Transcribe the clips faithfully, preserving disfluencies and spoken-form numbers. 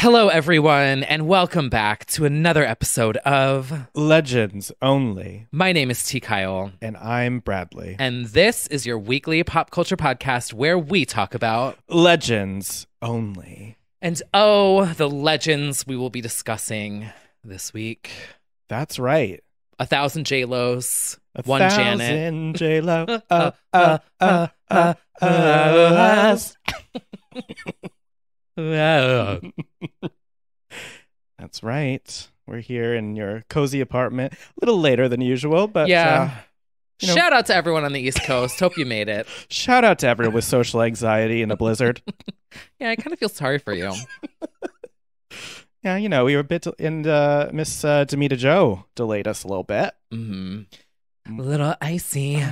Hello, everyone, and welcome back to another episode of Legends Only. My name is T Kyle. And I'm Bradley. And this is your weekly pop culture podcast where we talk about Legends Only. And oh, the legends we will be discussing this week. That's right. A thousand J-Los, a one thousand Janet. A thousand J-Lo. uh, uh, uh, uh, uh, uh. That's right. We're here in your cozy apartment. A little later than usual, but yeah. Uh, you know. Shout out to everyone on the East Coast. Hope you made it. Shout out to everyone with social anxiety in a blizzard. Yeah, I kind of feel sorry for you. Yeah, you know, we were a bit, and uh, Miss uh, Demita Jo delayed us a little bit. Mm-hmm. A little icy.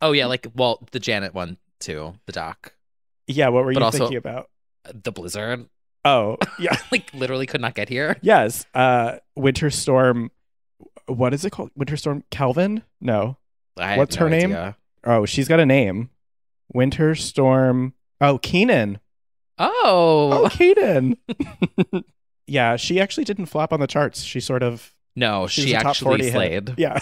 Oh, yeah, like, well, the Janet one, too, the doc. Yeah, what were but you also thinking about? The blizzard. Oh, yeah. Like, literally could not get here. Yes. Uh, winter storm, what is it called? Winter storm Calvin? No. I What's no her idea. name? Oh, she's got a name. Winter storm, oh, Kenan. Oh. Oh, Kenan. Yeah, she actually didn't flop on the charts. She sort of... No, she, she actually slayed. Hit. Yeah.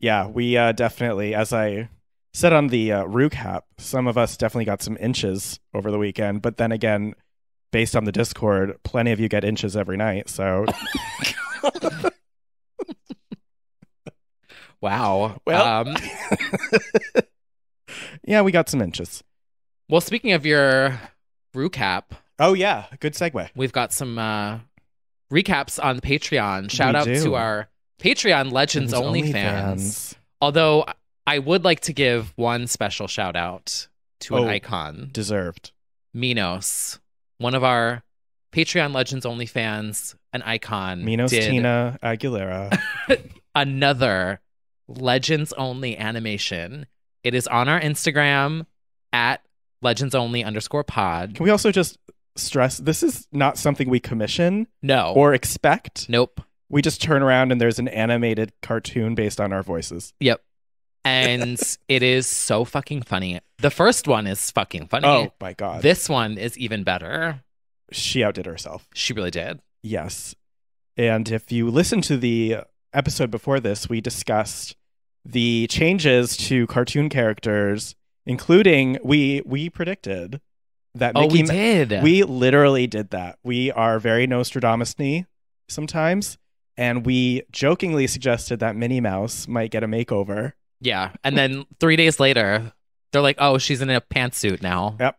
Yeah, we uh, definitely, as I said on the uh, RuCap, some of us definitely got some inches over the weekend. But then again, based on the Discord, plenty of you get inches every night. So... Wow. Well... Um... Yeah, we got some inches. Well, speaking of your RuCap... Oh, yeah. Good segue. We've got some uh, recaps on Patreon. Shout we out do. to our Patreon Legends Only, Only fans. fans. Although I would like to give one special shout out to oh, an icon. Deserved. Minos. One of our Patreon Legends Only fans, an icon. Minos Tina Aguilera. Another Legends Only animation. It is on our Instagram at Legends Only underscore pod. Can we also just... stress, this is not something we commission no or expect. Nope. We just turn around and there's an animated cartoon based on our voices. Yep. And it is so fucking funny. The first one is fucking funny. Oh my god, this one is even better. She outdid herself. She really did. Yes. And if you listen to the episode before this, we discussed the changes to cartoon characters, including we we predicted that Mickey oh, we did. We literally did that. We are very Nostradamus-y sometimes. And we jokingly suggested that Minnie Mouse might get a makeover. Yeah. And then three days later, they're like, oh, she's in a pantsuit now. Yep.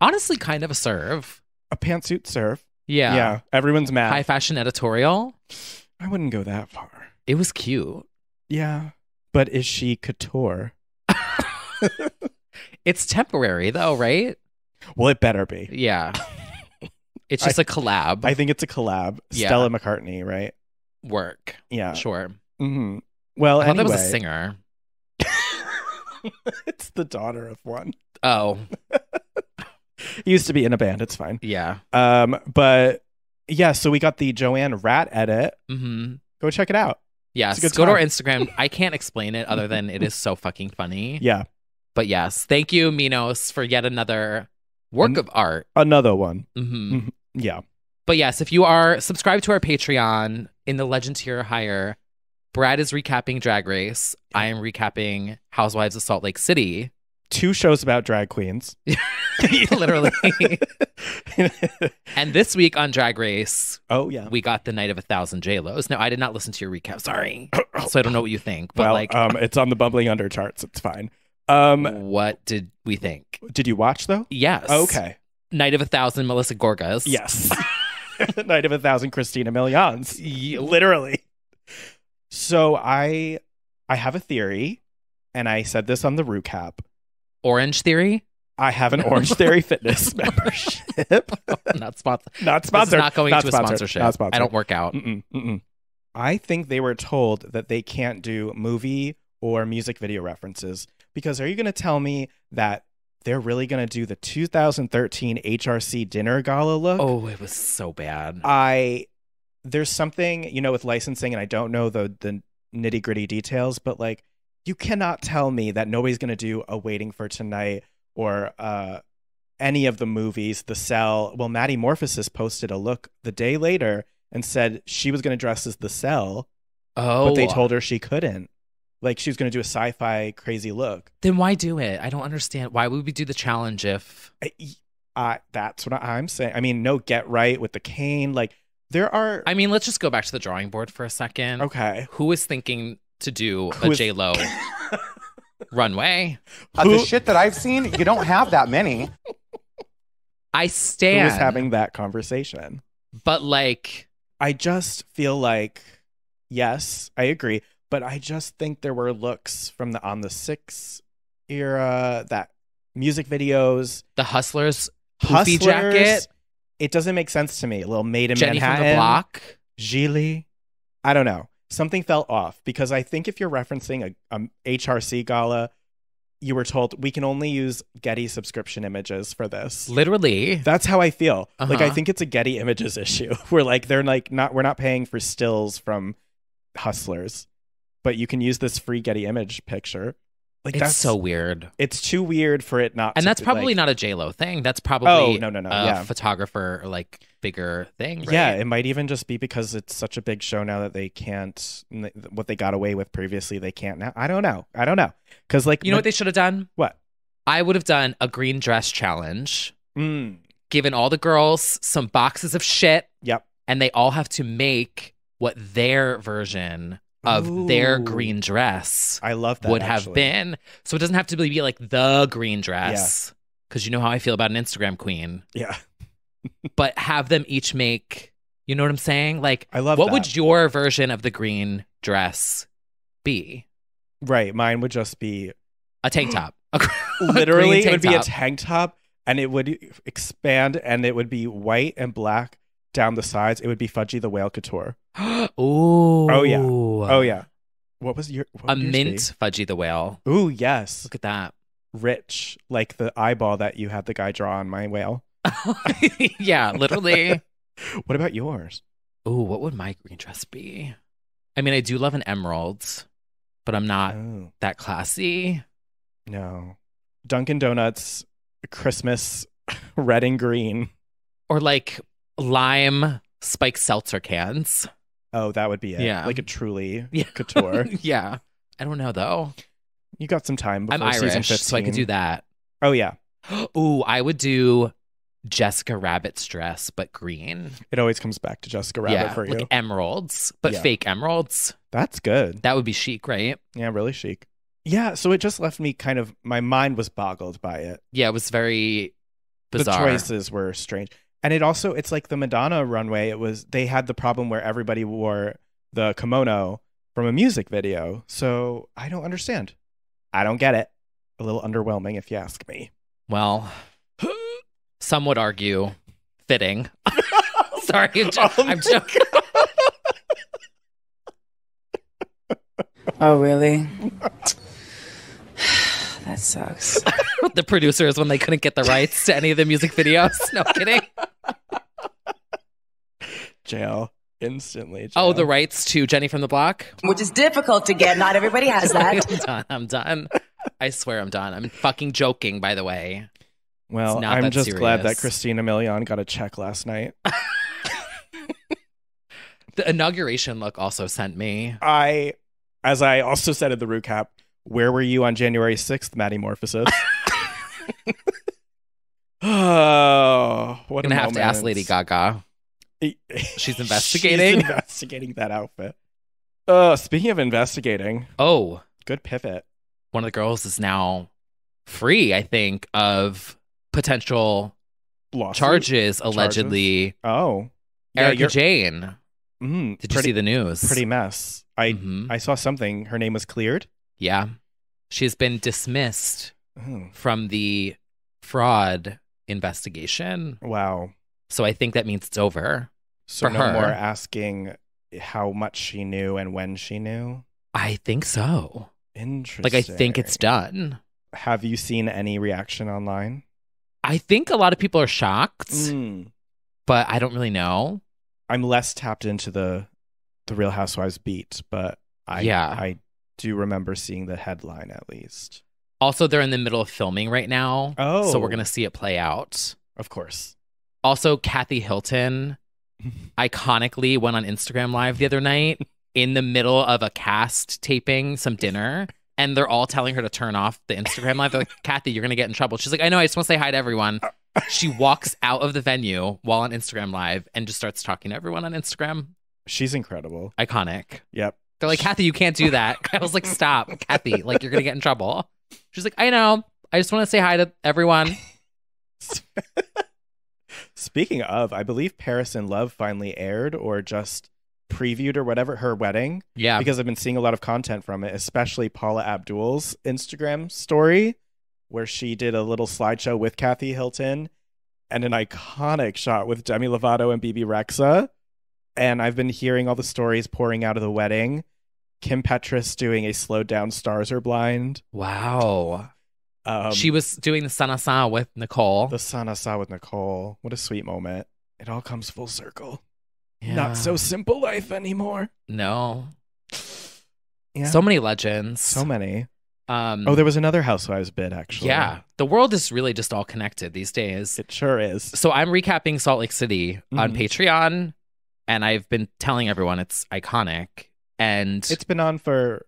Honestly, kind of a serve. A pantsuit serve. Yeah. Yeah. Everyone's mad. High fashion editorial. I wouldn't go that far. It was cute. Yeah. But is she couture? It's temporary, though, right? Well, it better be. Yeah. It's just I, a collab. I think it's a collab. Yeah. Stella McCartney, right? Work. Yeah. Sure. Mm-hmm. Well, I anyway. thought that was a singer. It's the daughter of one. Oh. Used to be in a band. It's fine. Yeah. Um. But yeah, so we got the Joanne Rat edit. Mm-hmm. Go check it out. Yes. Go to our Instagram. I can't explain it other than it is so fucking funny. Yeah. But yes, thank you, Minos, for yet another... work of art. Another one. Mm-hmm. Mm-hmm. Yeah. But yes, if you are subscribed to our Patreon in the Legend tier higher, Brad is recapping Drag Race. I am recapping Housewives of Salt Lake City. Two shows about drag queens. Literally. And this week on Drag Race, oh yeah, we got the night of a thousand J-Los. Now, I did not listen to your recap. Sorry. So I don't know what you think. But well, like, um, it's on the Bumbling Under charts. It's fine. Um, what did we think? Did you watch, though? Yes. Oh, okay. Night of a Thousand Melissa Gorgas. Yes. Night of a Thousand Christina Milian's. Literally. So I I have a theory, and I said this on the RuCap. Orange Theory? I have an Orange Theory fitness membership. Not sponsored. Not sponsored. Not going not to sponsored. a sponsorship. Not sponsored. I don't work out. Mm-mm, mm-mm. I think they were told that they can't do movie or music video references. Because are you going to tell me that they're really going to do the two thousand thirteen H R C dinner gala look? Oh, it was so bad. I There's something, you know, with licensing, and I don't know the, the nitty-gritty details, but, like, you cannot tell me that nobody's going to do a Waiting for Tonight or uh, any of the movies, The Cell. Well, Maddie Morphosis posted a look the day later and said she was going to dress as The Cell. Oh. But they told her she couldn't. Like, she was going to do a sci-fi crazy look. Then why do it? I don't understand. Why would we do the challenge if... I, I, that's what I'm saying. I mean, no, get right with the cane. Like, there are... I mean, let's just go back to the drawing board for a second. Okay. Who is thinking to do Who a is... J-Lo runway? Uh, the shit that I've seen, you don't have that many. I stand. Who is having that conversation? But, like... I just feel like, yes, I agree. But I just think there were looks from the On the Six era, that music videos. The Hustlers, Hustlers jacket. It doesn't make sense to me. A little Made in Jenny Manhattan. Jenny from the Block. Gigli. I don't know. Something fell off. Because I think if you're referencing a, a H R C gala, you were told, we can only use Getty subscription images for this. Literally. That's how I feel. Uh-huh. Like, I think it's a Getty Images issue. We're like, they're like, not, we're not paying for stills from Hustlers. But you can use this free Getty image picture. Like, it's that's so weird. It's too weird for it not. And to, that's probably like, not a J-Lo thing. That's probably oh, no, no, no. a yeah. photographer or like bigger thing. Right? Yeah, it might even just be because it's such a big show now that they can't, what they got away with previously, they can't now. I don't know. I don't know. Because like, you know what they should have done? What? I would have done a green dress challenge, mm. given all the girls some boxes of shit. Yep. And they all have to make what their version of Ooh. Their green dress I love that, would have actually. Been. So it doesn't have to really be like the green dress, because yeah. you know how I feel about an Instagram queen. Yeah. But have them each make, you know what I'm saying? Like, I love what that. Would your version of the green dress be? Right. Mine would just be a tank top. a Literally, tank it would be top. A tank top, and it would expand, and it would be white and black down the sides. It would be Fudgy the Whale couture. Ooh. Oh, yeah. Oh, yeah. What was your... What a mint be? Fudgy the Whale. Ooh, yes. Look at that. Rich. Like the eyeball that you had the guy draw on my whale. Yeah, literally. What about yours? Ooh, what would my green dress be? I mean, I do love an emerald, but I'm not oh. that classy. No. Dunkin' Donuts, Christmas, red and green. Or like... lime spike seltzer cans. Oh, that would be it. Yeah. Like a Truly yeah. couture. Yeah. I don't know, though. You got some time before I'm Irish, season fifteen. So I could do that. Oh, yeah. Ooh, I would do Jessica Rabbit's dress, but green. It always comes back to Jessica Rabbit yeah, for you. Like emeralds, but yeah. fake emeralds. That's good. That would be chic, right? Yeah, really chic. Yeah, so it just left me kind of, my mind was boggled by it. Yeah, it was very bizarre. The choices were strange. And it also, it's like the Madonna runway. It was, they had the problem where everybody wore the kimono from a music video. So I don't understand. I don't get it. A little underwhelming, if you ask me. Well, some would argue fitting. Sorry, I'm, jo oh I'm joking. Oh, really? That sucks. The producers, when they couldn't get the rights to any of the music videos. No kidding. Jail. Instantly. Jail. Oh, the rights to Jenny from the Block? Which is difficult to get. Not everybody has that. I'm done. I'm done. I swear I'm done. I'm fucking joking, by the way. Well, I'm just serious. glad that Christina Milian got a check last night. The inauguration look also sent me. I, as I also said at the recap, where were you on January sixth, Maddie Morphosis? Oh, what I'm gonna a have moment. to ask Lady Gaga. She's investigating. She's investigating that outfit. Uh, speaking of investigating, oh, good pivot. One of the girls is now free, I think, of potential Lawsuit? charges allegedly. Charges? Oh, yeah, Erica Jane. Mm, Did pretty, you see the news? Pretty mess. I mm-hmm. I saw something. Her name was cleared. Yeah, she has been dismissed. Oh. From the fraud investigation. Wow. So I think that means it's over. So for no her. more asking how much she knew and when she knew? I think so. Interesting. Like, I think it's done. Have you seen any reaction online? I think a lot of people are shocked, mm. but I don't really know. I'm less tapped into the, the Real Housewives beat, but I, yeah. I do remember seeing the headline at least. Also, they're in the middle of filming right now. Oh. So we're going to see it play out. Of course. Also, Kathy Hilton iconically went on Instagram Live the other night in the middle of a cast taping some dinner. And they're all telling her to turn off the Instagram Live. They're like, Kathy, you're going to get in trouble. She's like, I know. I just want to say hi to everyone. She walks out of the venue while on Instagram Live and just starts talking to everyone on Instagram. She's incredible. Iconic. Yep. They're like, Kathy, you can't do that. I was like, stop, Kathy. Like, you're going to get in trouble. She's like, I know. I just want to say hi to everyone. Speaking of, I believe Paris in Love finally aired or just previewed or whatever her wedding. Yeah. Because I've been seeing a lot of content from it, especially Paula Abdul's Instagram story, where she did a little slideshow with Kathy Hilton and an iconic shot with Demi Lovato and Bebe Rexha. And I've been hearing all the stories pouring out of the wedding. Kim Petras doing a slowed down Stars Are Blind. Wow. Um, she was doing the Sanasa with Nicole. The Sanasa with Nicole. What a sweet moment. It all comes full circle. Yeah. Not so simple life anymore. No. Yeah. So many legends. So many. Um, oh, there was another Housewives bit, actually. Yeah. The world is really just all connected these days. It sure is. So I'm recapping Salt Lake City mm-hmm. on Patreon. And I've been telling everyone it's iconic. And it's been on for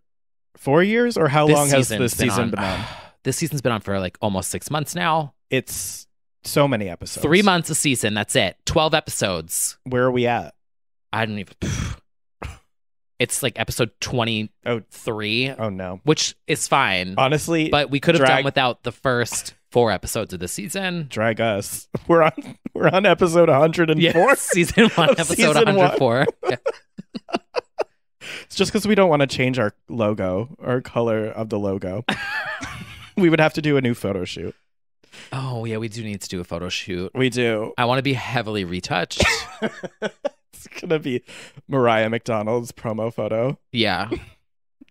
four years or how long has this season been on? This season's been on for like almost six months now. It's so many episodes. Three months a season. That's it. twelve episodes. Where are we at? I don't even. It's like episode twenty-three. Oh, oh no. Which is fine. Honestly. But we could have done without the first four episodes of the season. Drag us. We're on we're on episode one hundred four. Yes, season one, episode season one hundred four. One. Yeah. It's just because we don't want to change our logo, our color of the logo. We would have to do a new photo shoot. Oh, yeah, we do need to do a photo shoot. We do. I want to be heavily retouched. It's going to be Mariah McDonald's promo photo. Yeah.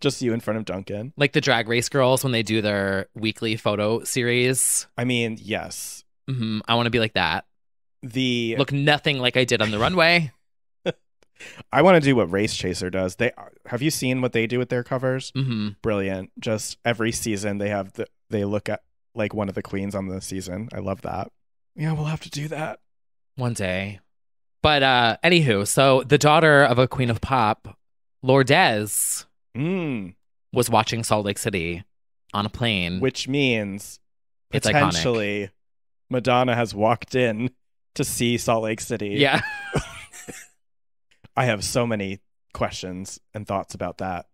Just you in front of Duncan. Like the Drag Race girls when they do their weekly photo series. I mean, yes. Mm-hmm. I want to be like that. The Look nothing like I did on the runway. I want to do what Race Chaser does. They have you seen what they do with their covers? Mm-hmm. Brilliant. Just every season they have the, they look at like one of the queens on the season. I love that. Yeah, we'll have to do that one day. But uh, anywho, so the daughter of a queen of pop, Lourdes, mm. was watching Salt Lake City on a plane, which means it's potentially iconic. Madonna has walked in to see Salt Lake City. Yeah. I have so many questions and thoughts about that.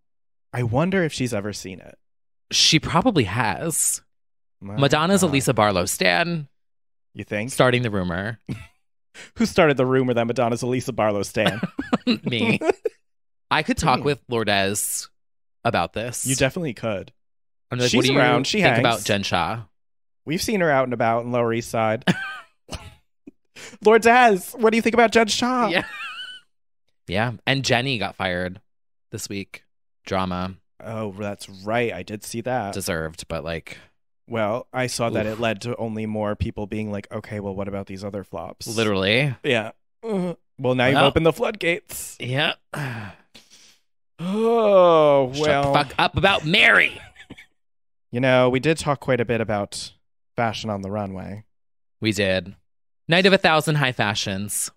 I wonder if she's ever seen it. She probably has. My Madonna's God. A Lisa Barlow stan. You think? Starting the rumor. Who started the rumor that Madonna's a Lisa Barlow stan? Me. I could talk with Lourdes about this. You definitely could. I'm like, she's what do you around. She think hangs. About Jen Shah? We've seen her out and about in Lower East Side. Lourdes, what do you think about Jen Shah? Yeah. Yeah, and Jenny got fired this week. Drama. Oh, that's right. I did see that. Deserved, but like... Well, I saw oof. That it led to only more people being like, okay, well, what about these other flops? Literally. Yeah. Well, now well, you've opened the floodgates. Yeah. Oh, shut well... Shut the fuck up about Mary! You know, we did talk quite a bit about fashion on the runway. We did. Night of a Thousand High Fashions.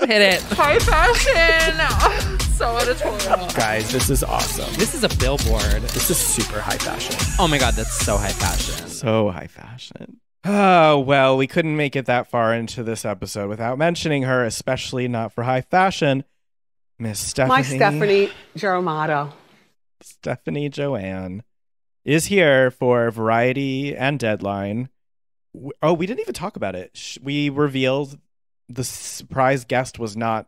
Hit it. High fashion. Oh, so editorial. Guys, this is awesome. This is a billboard. This is super high fashion. Oh my God, that's so high fashion. So high fashion. Oh, well, we couldn't make it that far into this episode without mentioning her, especially not for high fashion, Miss Stephanie. My Stephanie Joamato. Stephanie Joanne is here for Variety and Deadline. Oh, we didn't even talk about it. We revealed... The surprise guest was not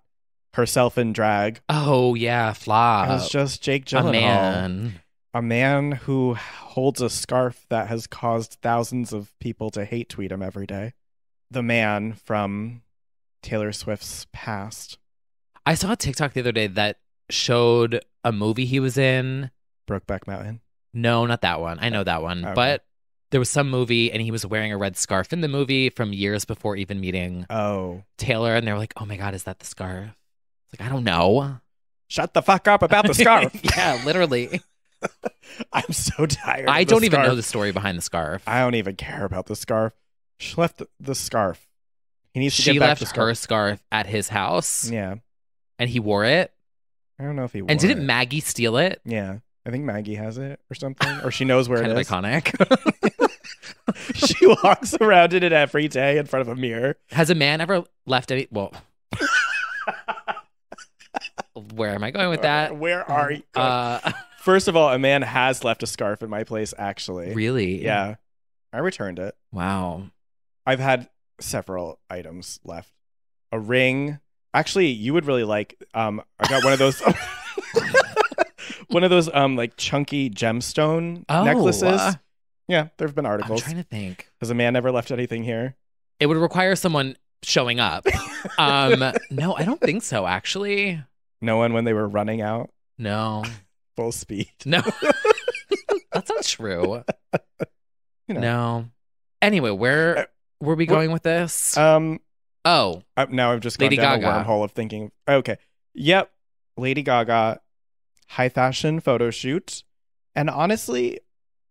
herself in drag. Oh, yeah, flop. It was just Jake Gyllenhaal. A man. A man who holds a scarf that has caused thousands of people to hate tweet him every day. The man from Taylor Swift's past. I saw a TikTok the other day that showed a movie he was in. Brokeback Mountain? No, not that one. I know that one. Okay. But... There was some movie, and he was wearing a red scarf in the movie from years before even meeting oh. Taylor. And they were like, oh, my God, is that the scarf? It's like, I don't know. Shut the fuck up about the scarf. Yeah, literally. I'm so tired. I don't even know the story behind the scarf. I don't even care about the scarf. She left the scarf. He needs to get back the scarf. She left her scarf at his house. Yeah. And he wore it. I don't know if he wore it. And didn't Maggie steal it? Yeah. I think Maggie has it or something. Or she knows where it is. Kind of iconic. She walks around in it every day in front of a mirror. Has a man ever left any... Well... Where am I going with that? Where are you? Uh, First of all, a man has left a scarf in my place, actually. Really? Yeah. I returned it. Wow. I've had several items left. A ring. Actually, you would really like... Um, I got one of those... one of those um, like chunky gemstone oh, necklaces. Uh, yeah, there have been articles. I'm trying to think. Has a man ever left anything here? It would require someone showing up. um, no, I don't think so, actually. No one when they were running out? No. Full speed. No. That's not true. You know. No. Anyway, where uh, were we going with this? Um. Oh. I, now I've just gone Lady down Gaga. a wormhole of thinking. Okay. Yep. Lady Gaga, high fashion photo shoot, and honestly,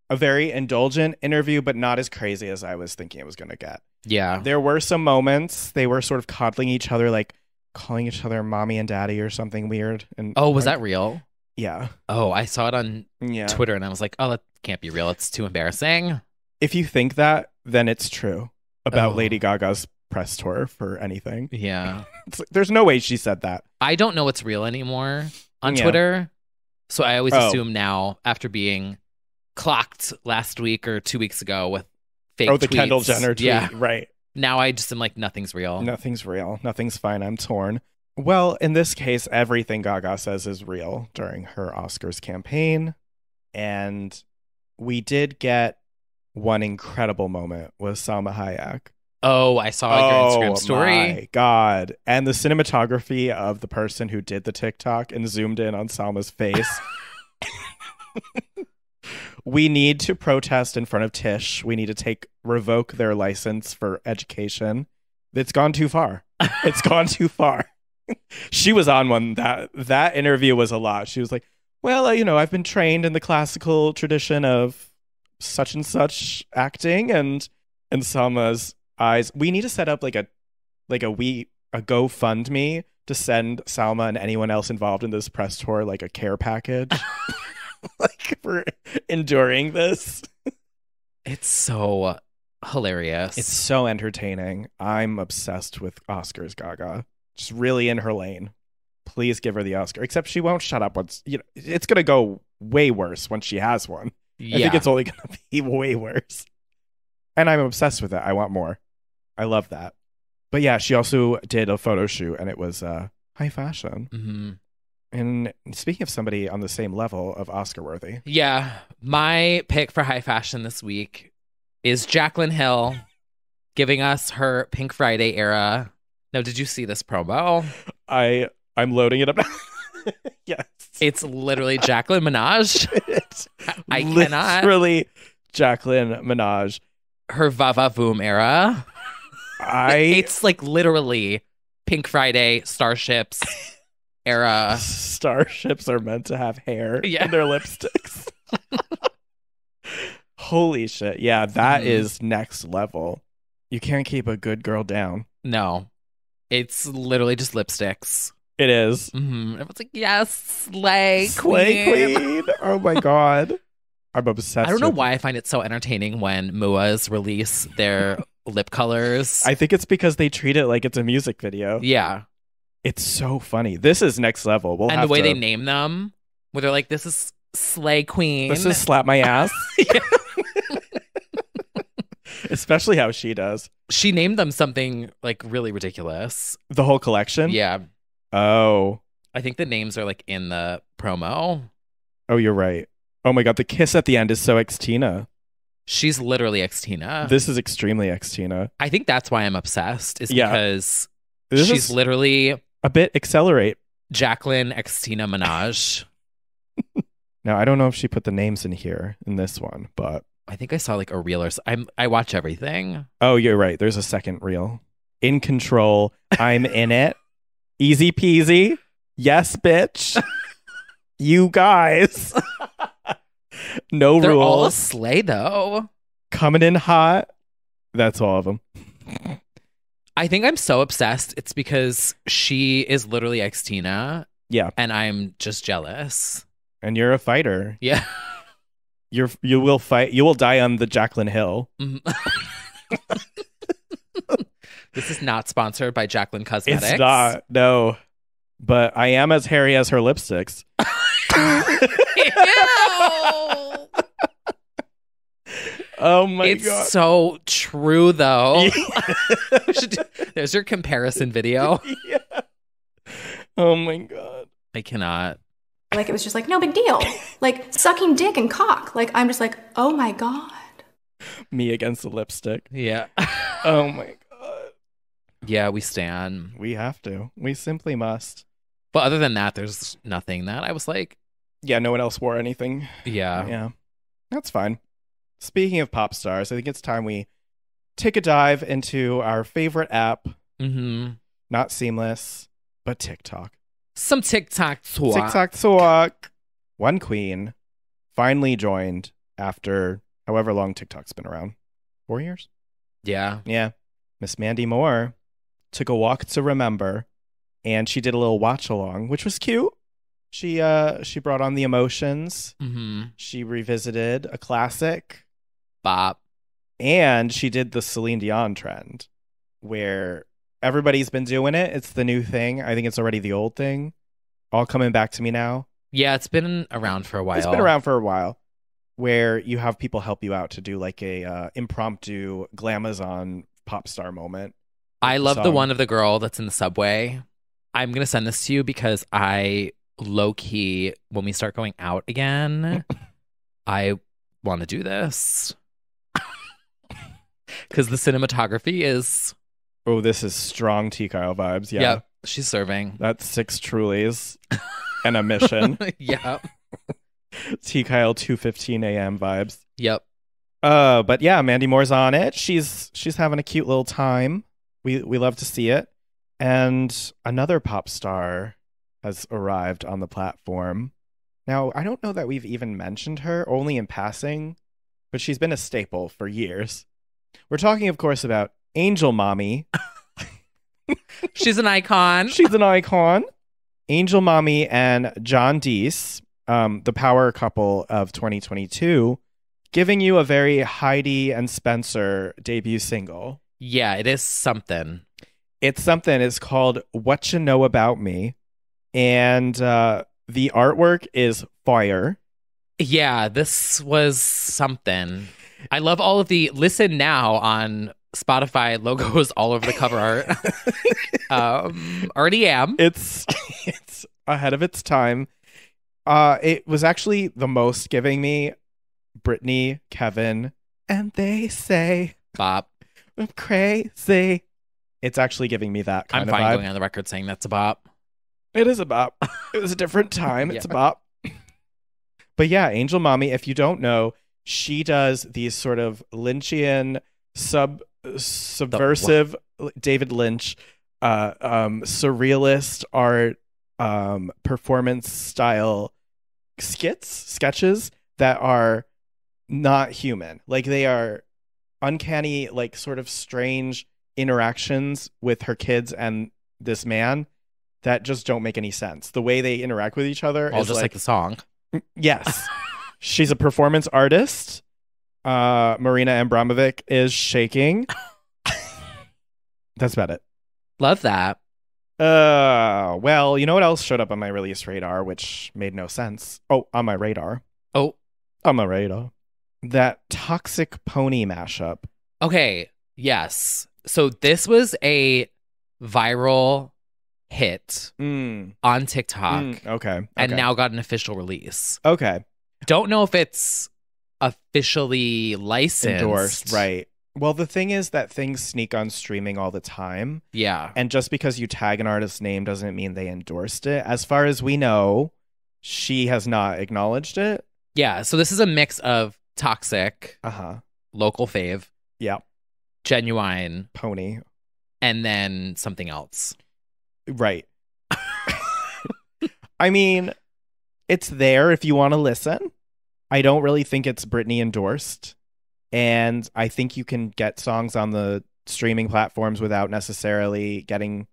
a very indulgent interview, but not as crazy as I was thinking it was going to get. Yeah. There were some moments. They were sort of coddling each other, like, calling each other mommy and daddy or something weird. And oh, was like, that real? Yeah. Oh, I saw it on yeah. Twitter and I was like, oh, that can't be real. It's too embarrassing. If you think that, then it's true about oh. Lady Gaga's press tour for anything. Yeah. It's like, there's no way she said that. I don't know what's real anymore on yeah. Twitter. So I always oh. assume now, after being clocked last week or two weeks ago with fake oh, the tweets, Kendall Jenner tweet. Yeah. Right. Now I just am like, nothing's real. Nothing's real. Nothing's fine. I'm torn. Well, in this case, everything Gaga says is real during her Oscars campaign. And we did get one incredible moment with Salma Hayek. Oh, I saw oh, your Instagram story. Oh, my God. And the cinematography of the person who did the TikTok and zoomed in on Salma's face. We need to protest in front of Tish. We need to take revoke their license for education. It's gone too far. It's gone too far. She was on one. That that interview was a lot. She was like, well, uh, you know, I've been trained in the classical tradition of such and such acting, and and Salma's eyes. We need to set up like a like a we a GoFundMe to send Salma and anyone else involved in this press tour like a care package. Like, for enduring this. It's so hilarious. It's so entertaining. I'm obsessed with Oscars Gaga. Just really in her lane. Please give her the Oscar. Except she won't shut up once. You know, it's going to go way worse when she has one. Yeah. I think it's only going to be way worse. And I'm obsessed with it. I want more. I love that. But yeah, she also did a photo shoot, and it was uh, high fashion. Mm-hmm. And speaking of somebody on the same level of Oscar-worthy. Yeah. My pick for high fashion this week is Jaclyn Hill giving us her Pink Friday era. Now, did you see this promo? I, I'm loading it up. Yes. It's literally Jaclyn Minaj. It's I literally cannot. Literally Jaclyn Minaj. Her va-va-voom era. I... It's like literally Pink Friday, Starships. Era. Starships are meant to have hair yeah. in their lipsticks. Holy shit. Yeah, that mm. is next level. You can't keep a good girl down. No. It's literally just lipsticks. It is. Mm-hmm. Everyone's like, yes, slay slay queen. queen. Oh my God. I'm obsessed. I don't know why it. I find it so entertaining when M U As release their lip colors. I think it's because they treat it like it's a music video. Yeah. It's so funny. This is next level. We'll and have the way to... they name them, where they're like, this is Slay Queen. This is Slap My Ass. Especially how she does. She named them something like really ridiculous. The whole collection? Yeah. Oh. I think the names are like in the promo. Oh, you're right. Oh my God. The kiss at the end is so Xtina. She's literally Xtina. This is extremely Xtina. I think that's why I'm obsessed, is yeah. because this she's is... literally... A bit accelerate. Jaclyn Xtina Minaj. Now, I don't know if she put the names in here in this one, but... I think I saw like a reel or so. I'm, I watch everything. Oh, you're right. There's a second reel. In Control. I'm in it. Easy peasy. Yes, bitch. You guys. No They're rules. They're all a slay, though. Coming in hot. That's all of them. I think I'm so obsessed. It's because she is literally Xtina. Yeah. And I'm just jealous. And you're a fighter. Yeah. You're you will fight. You will die on the Jaclyn Hill. This is not sponsored by Jaclyn Cosmetics. It's not. No. But I am as hairy as her lipsticks. Oh my it's god. It's so true though. Yeah. There's your comparison video. Yeah. Oh my god. I cannot. Like it was just like no big deal. Like sucking dick and cock. Like I'm just like, "Oh my god." Me against the lipstick. Yeah. Oh my god. Yeah, we stan. We have to. We simply must. But other than that, there's nothing that I was like, yeah, no one else wore anything. Yeah. Yeah. That's fine. Speaking of pop stars, I think it's time we take a dive into our favorite app. Mm-hmm. Not Seamless, but TikTok. Some TikTok talk. TikTok talk. One queen finally joined after however long TikTok's been around. Four years? Yeah. Yeah. Miss Mandy Moore took a walk to remember, and she did a little watch along, which was cute. She uh she brought on the emotions. Mm-hmm. She revisited a classic. Bop. And she did the Celine Dion trend where everybody's been doing it. It's the new thing. I think it's already the old thing. All coming back to me now. Yeah, it's been around for a while. It's been around for a while where you have people help you out to do like a uh, impromptu glamazon pop star moment. I love song. The one of the girl that's in the subway. I'm going to send this to you because I low-key, when we start going out again, I want to do this. Because the cinematography is... Oh, this is strong T Kyle vibes. Yeah. Yep, she's serving. That's six Trulies and a mission. Yeah. T Kyle two fifteen a m vibes. Yep. Uh, but yeah, Mandy Moore's on it. She's she's having a cute little time. We we love to see it. And another pop star has arrived on the platform. Now, I don't know that we've even mentioned her, only in passing, but she's been a staple for years. We're talking, of course, about Angel Mommy. She's an icon. She's an icon. Angel Mommy and John Deese, um, the power couple of twenty twenty-two, giving you a very Heidi and Spencer debut single. Yeah, it is something. It's something. It's called What You Know About Me. And uh, the artwork is fire. Yeah, this was something. I love all of the listen now on Spotify logos all over the cover art. um, already am. It's it's ahead of its time. Uh, it was actually the most giving me Brittany, Kevin, and they say bop. I'm crazy. It's actually giving me that kind I'm of vibe. I'm fine going on the record saying that's a bop. It is a bop. It was a different time. It's yeah. a bop. But yeah, Angel Mommy, if you don't know, she does these sort of Lynchian, sub subversive, David Lynch, uh, um, surrealist art, um, performance style skits, sketches that are not human. Like they are uncanny, like sort of strange interactions with her kids and this man that just don't make any sense. The way they interact with each other all is just like, like the song. Yes. She's a performance artist. Uh, Marina Abramovic is shaking. That's about it. Love that. Uh, well, you know what else showed up on my release radar, which made no sense? Oh, on my radar. Oh. On my radar. That Toxic Pony mashup. Okay. Yes. So this was a viral... hit mm. on TikTok. Mm. Okay. okay. And now got an official release. Okay. Don't know if it's officially licensed. Endorsed, right. Well, the thing is that things sneak on streaming all the time. Yeah. And just because you tag an artist's name doesn't mean they endorsed it. As far as we know, she has not acknowledged it. Yeah. So this is a mix of Toxic, uh-huh. Local Fave, yeah, Genuine, Pony, and then something else. Right. I mean, it's there if you want to listen. I don't really think it's Britney endorsed, and I think you can get songs on the streaming platforms without necessarily getting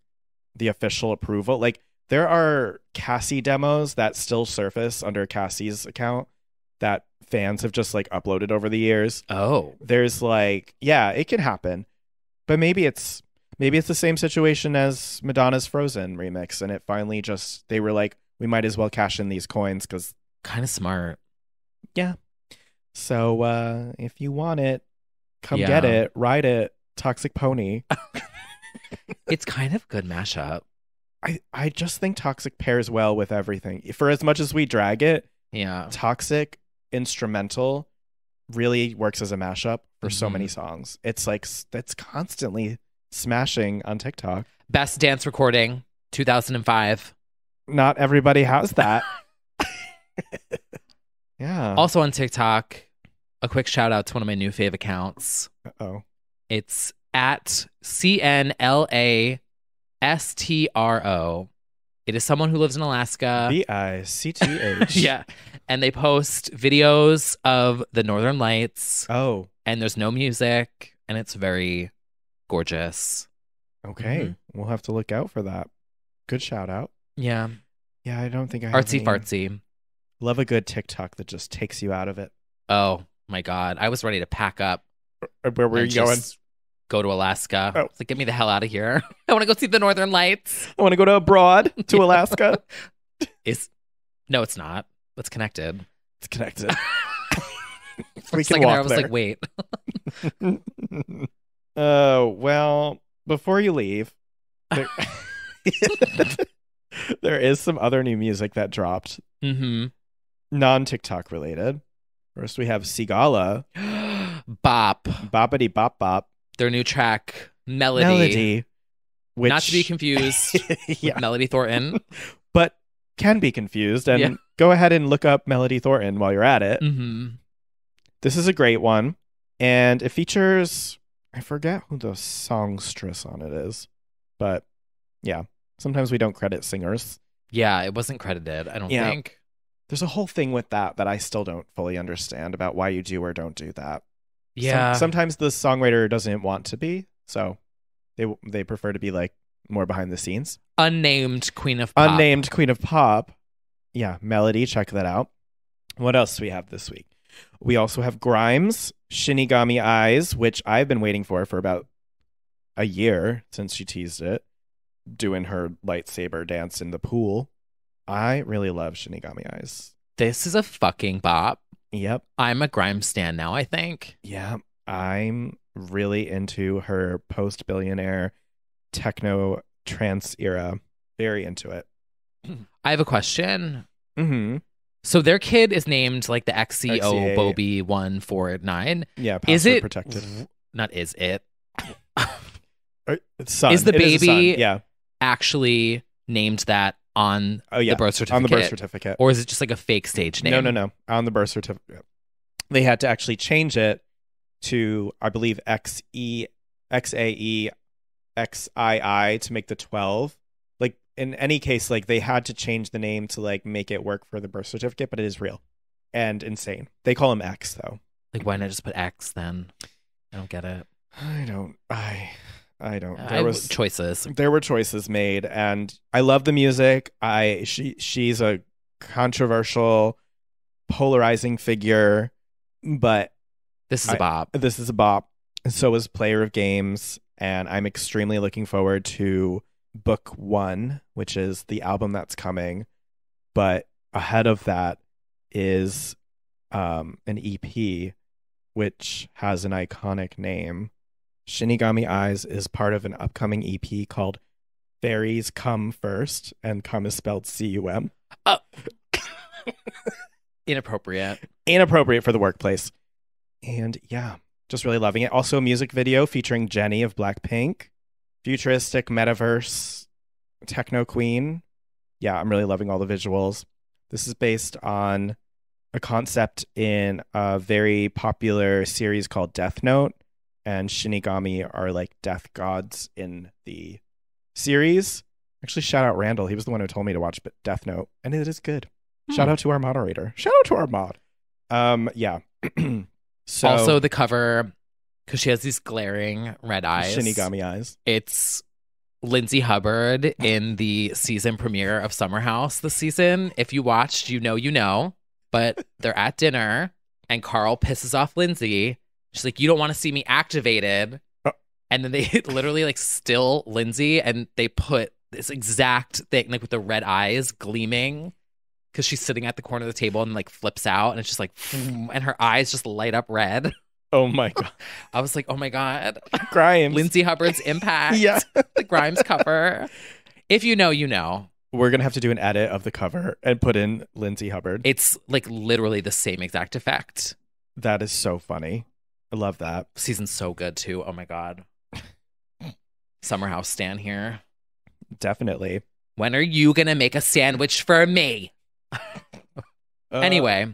the official approval. Like, there are Cassie demos that still surface under Cassie's account that fans have just like uploaded over the years. Oh, there's like, yeah, it can happen, but maybe it's maybe it's the same situation as Madonna's Frozen remix, and it finally just, they were like, we might as well cash in these coins because kind of smart. Yeah. So uh, if you want it, come yeah. get it, ride it, Toxic Pony. It's kind of a good mashup. I, I just think Toxic pairs well with everything. For as much as we drag it, yeah, Toxic instrumental really works as a mashup for mm-hmm. so many songs. It's like, that's constantly smashing on TikTok. Best dance recording, two thousand five. Not everybody has that. Yeah. Also on TikTok, a quick shout out to one of my new fave accounts. Uh-oh. It's at C N L A S T R O. It is someone who lives in Alaska. B I C T H. Yeah. And they post videos of the Northern Lights. Oh. And there's no music. And it's very gorgeous. Okay. Mm-hmm. We'll have to look out for that. Good shout out. Yeah. Yeah, I don't think I have Artsy any... fartsy. Love a good TikTok that just takes you out of it. Oh, my God. I was ready to pack up. Where were you going? Go to Alaska. Oh. It's like, get me the hell out of here. I want to go see the Northern Lights. I want to go to abroad, to Alaska. Is No, it's not. It's connected. It's connected. For we a can walk there, I was there. like, wait. Oh, uh, well, before you leave, there... there is some other new music that dropped. Mm-hmm. Non-TikTok related. First, we have Sigala. Bop. Boppity bop bop. Their new track, Melody. Melody. Which... Not to be confused yeah. with Melody Thornton. But can be confused. And yeah. go ahead and look up Melody Thornton while you're at it. Mm-hmm. This is a great one. And it features, I forget who the songstress on it is. But yeah, sometimes we don't credit singers. Yeah, it wasn't credited, I don't yeah. think. There's a whole thing with that that I still don't fully understand about why you do or don't do that. Yeah. Some, sometimes the songwriter doesn't want to be, so they they prefer to be like more behind the scenes. Unnamed Queen of Pop. Unnamed Queen of Pop. Yeah, Melody, check that out. What else do we have this week? We also have Grimes, Shinigami Eyes, which I've been waiting for for about a year since she teased it, doing her lightsaber dance in the pool. I really love Shinigami Eyes. This is a fucking bop. Yep. I'm a Grimes stan now, I think. Yeah. I'm really into her post-billionaire techno trance era. Very into it. I have a question. Mm-hmm. So their kid is named like the X C O Bobby one four nine. Yeah. Is it protected? Not is it. Son. Is the baby is son. Yeah. actually named that? On oh, yeah. the birth certificate. On the birth certificate. Or is it just like a fake stage name? No, no, no. On the birth certificate. They had to actually change it to, I believe, X E, X A E, X I I to make the twelve. Like, in any case, like, they had to change the name to, like, make it work for the birth certificate, but it is real and insane. They call him X, though. Like, why not just put X then? I don't get it. I don't. I... I don't. There I, was choices. There were choices made, and I love the music. I she she's a controversial, polarizing figure, but this is I, a bop. This is a bop. So is Player of Games, and I'm extremely looking forward to book one, which is the album that's coming. But ahead of that is um, an E P, which has an iconic name. Shinigami Eyes is part of an upcoming E P called Fairies Come First, and come is spelled C U M. Oh. Inappropriate. Inappropriate for the workplace. And yeah, just really loving it. Also a music video featuring Jenny of Blackpink, futuristic metaverse techno queen. Yeah, I'm really loving all the visuals. This is based on a concept in a very popular series called Death Note. And Shinigami are like death gods in the series. Actually, shout out Randall. He was the one who told me to watch Death Note, and it is good. Mm. Shout out to our moderator. Shout out to our mod. Um, yeah. So, also the cover, because she has these glaring red eyes. Shinigami eyes. It's Lindsay Hubbard in the season premiere of Summer House this season. If you watched, you know you know. But they're at dinner, and Carl pisses off Lindsay. She's like, you don't want to see me activated. Oh. And then they literally, like, still Lindsay, and they put this exact thing, like, with the red eyes gleaming, because she's sitting at the corner of the table and, like, flips out, and it's just like, and her eyes just light up red. Oh, my God. I was like, oh, my God. Grimes. Lindsay Hubbard's impact. Yeah. The Grimes cover. If you know, you know. We're going to have to do an edit of the cover and put in Lindsay Hubbard. It's, like, literally the same exact effect. That is so funny. I love that. Season's so good, too. Oh, my God. Summer House stan here. Definitely. When are you going to make a sandwich for me? uh, anyway.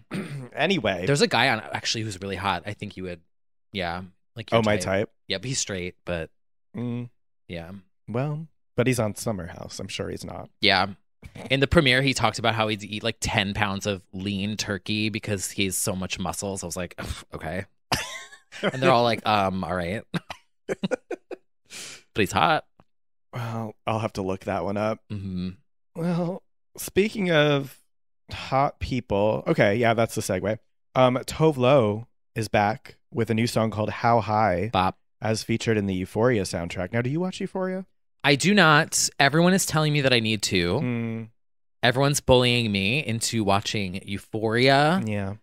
Anyway. There's a guy on, actually, who's really hot. I think you would, yeah. Like oh, type. My type? Yeah, but he's straight, but, mm. yeah. Well, but he's on Summer House. I'm sure he's not. Yeah. In the premiere, he talked about how he'd eat, like, ten pounds of lean turkey because he has so much muscle. So I was like, okay. And they're all like, um, all right. But he's hot. Well, I'll have to look that one up. Mm-hmm. Well, speaking of hot people. Okay, yeah, that's the segue. Um, Tove Lo is back with a new song called How High, Bop, as featured in the Euphoria soundtrack. Now, do you watch Euphoria? I do not. Everyone is telling me that I need to. Mm. Everyone's bullying me into watching Euphoria. Yeah.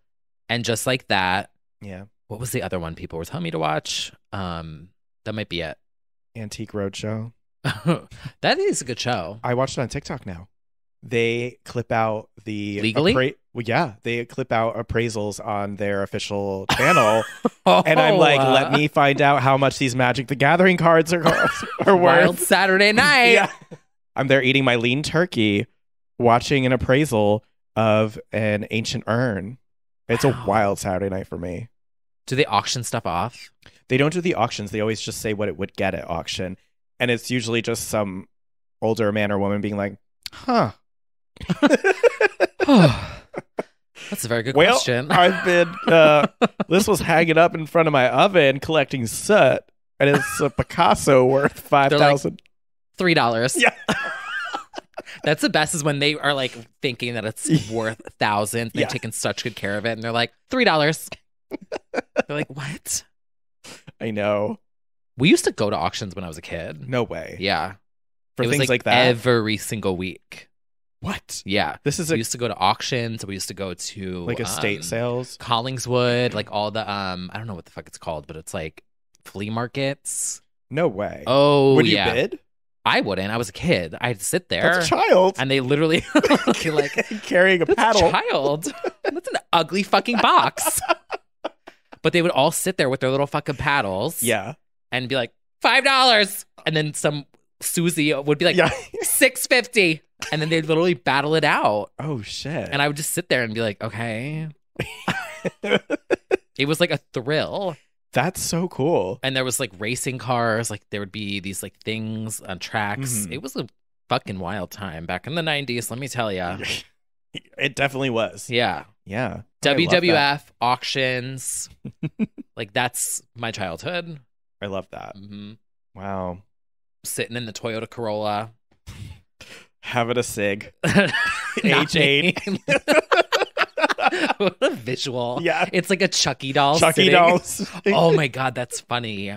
And Just Like That. Yeah. What was the other one people were telling me to watch? Um, that might be it. Antique Roadshow. That is a good show. I watched it on TikTok now. They clip out the... Legally? Well, yeah. They clip out appraisals on their official channel. Oh, and I'm like, uh... let me find out how much these Magic the Gathering cards are, are worth. Wild Saturday night. Yeah. I'm there eating my lean turkey, watching an appraisal of an ancient urn. It's wow. a wild Saturday night for me. Do they auction stuff off? They don't do the auctions. They always just say what it would get at auction. And it's usually just some older man or woman being like, huh. That's a very good well, question. I've been, uh, this was hanging up in front of my oven collecting soot, and it's a Picasso worth five thousand dollars. Like three dollars. Yeah. That's the best is when they are like thinking that it's worth thousands. They've yeah. taken such good care of it, and they're like, three dollars. They're like, what? I know. We used to go to auctions when I was a kid. No way. Yeah. For it things was like, like that? Every single week. What? Yeah. This is a... We used to go to auctions. We used to go to... Like estate um, sales? Collingswood. Like all the... um, I don't know what the fuck it's called, but it's like flea markets. No way. Oh, would yeah. Would you bid? I wouldn't. I was a kid. I had to sit there. That's a child. And they literally... like carrying a that's paddle. That's a child. That's an ugly fucking box. But they would all sit there with their little fucking paddles. Yeah. And be like, five dollars. And then some... Susie would be like, yeah. six fifty. And then they'd literally battle it out. Oh, shit. And I would just sit there and be like, okay. It was like a thrill. That's so cool. And there was like racing cars. Like there would be these like things on tracks. Mm-hmm. It was a fucking wild time back in the nineties. Let me tell you. It definitely was. Yeah. Yeah. W W F auctions. Like that's my childhood. I love that. Mm-hmm. Wow. Sitting in the Toyota Corolla. Having a cig. H eight. What a visual. Yeah. It's like a Chucky doll. Chucky sitting. Dolls. Oh my God, that's funny.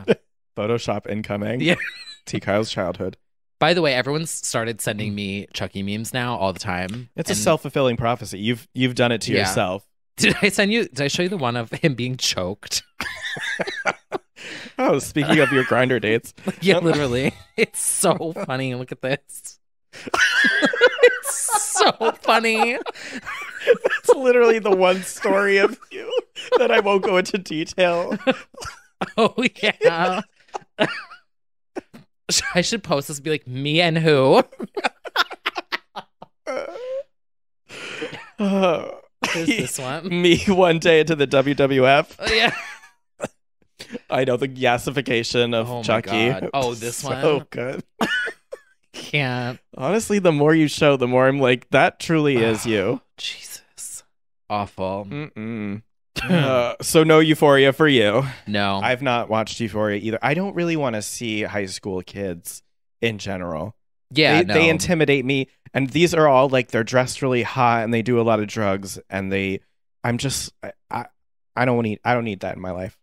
Photoshop incoming. Yeah. T Kyle's childhood. By the way, everyone's started sending me Chucky memes now all the time. It's and... a self-fulfilling prophecy. You've you've done it to yeah. yourself. Did I send you did I show you the one of him being choked? Oh, speaking of your Grindr dates. Yeah, literally. It's so funny. Look at this. It's so funny. That's literally the one story of you that I won't go into detail. Oh, yeah. I should post this and be like, me and who? Here's this one. Me one day into the W W F. Oh, yeah. I know, the gasification of oh Chucky. God. Oh, this so one? So good. Can't. Honestly, the more you show, the more I'm like, that truly oh, is you. Jesus. Awful. Mm-mm. uh, so no Euphoria for you. No. I've not watched Euphoria either. I don't really want to see high school kids in general. Yeah, they, no. they intimidate me. And these are all like, they're dressed really hot and they do a lot of drugs and they, I'm just, I, I, I don't need, I don't need that in my life.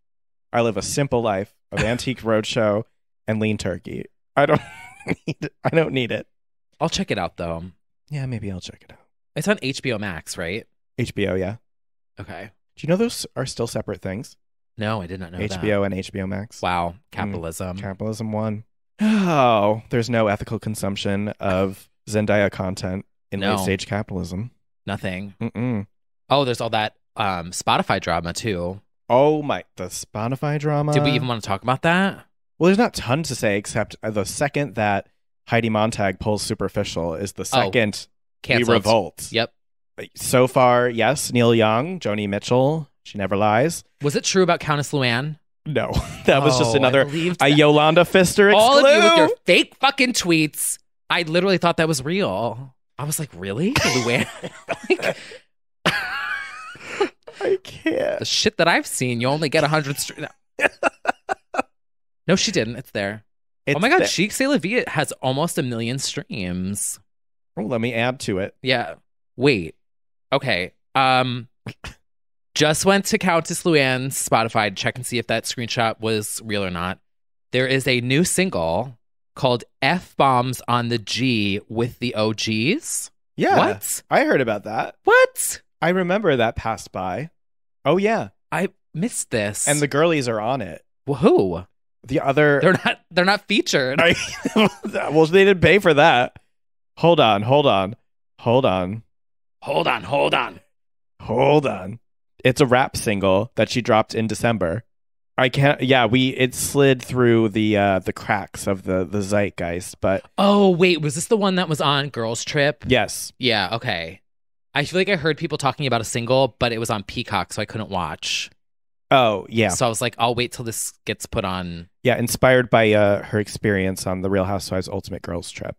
I live a simple life of Antique Roadshow and lean turkey. I don't need, I don't need it. I'll check it out though. Yeah, maybe I'll check it out. It's on H B O Max, right? H B O, yeah. Okay. Do you know those are still separate things? No, I did not know H B O that. H B O and H B O Max. Wow, capitalism. Mm, capitalism won. Oh, there's no ethical consumption of Zendaya content in no. late stage capitalism. Nothing. Mm-mm. Oh, there's all that um, Spotify drama too. Oh my, the Spotify drama. Did we even want to talk about that? Well, there's not tons to say except the second that Heidi Montag pulls Superficial is the second oh, we revolt. Yep. So far, yes, Neil Young, Joni Mitchell, She Never Lies. Was it true about Countess Luann? No, that was oh, just another a Yolanda Pfister exclude. All of you with your fake fucking tweets. I literally thought that was real. I was like, really? Luann? Like, I can't. The shit that I've seen, you only get a hundred. Str no. No, she didn't. It's there. It's oh my God, Chic C'est La Vie has almost a million streams. Oh, let me add to it. Yeah. Wait. Okay. Um... Just went to Countess Luann's Spotify to check and see if that screenshot was real or not. There is a new single called F-Bombs on the G with the O Gs. Yeah. What? I heard about that. What? I remember that passed by. Oh, yeah. I missed this. And the girlies are on it. Well, who? The other... They're not, they're not featured. I... Well, they didn't pay for that. Hold on, hold on, hold on. Hold on, hold on. Hold on. It's a rap single that she dropped in December. I can't. Yeah, we it slid through the uh, the cracks of the the zeitgeist. But oh wait, was this the one that was on Girls Trip? Yes. Yeah. Okay. I feel like I heard people talking about a single, but it was on Peacock, so I couldn't watch. Oh yeah. So I was like, I'll wait till this gets put on. Yeah, inspired by uh, her experience on the Real Housewives Ultimate Girls Trip,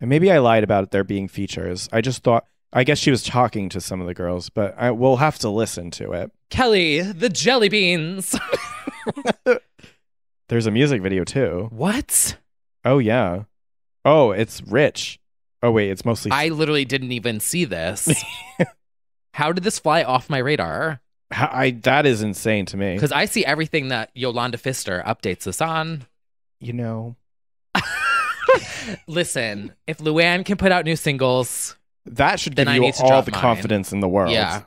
and maybe I lied about it there being features. I just thought. I guess she was talking to some of the girls, but I, we'll have to listen to it. Kelly, the jelly beans. There's a music video, too. What? Oh, yeah. Oh, it's rich. Oh, wait, it's mostly... I literally didn't even see this. How did this fly off my radar? I, that is insane to me. Because I see everything that Yolanda Pfister updates us on. You know. Listen, if Luann can put out new singles... That should give you all the confidence in the world. Yeah.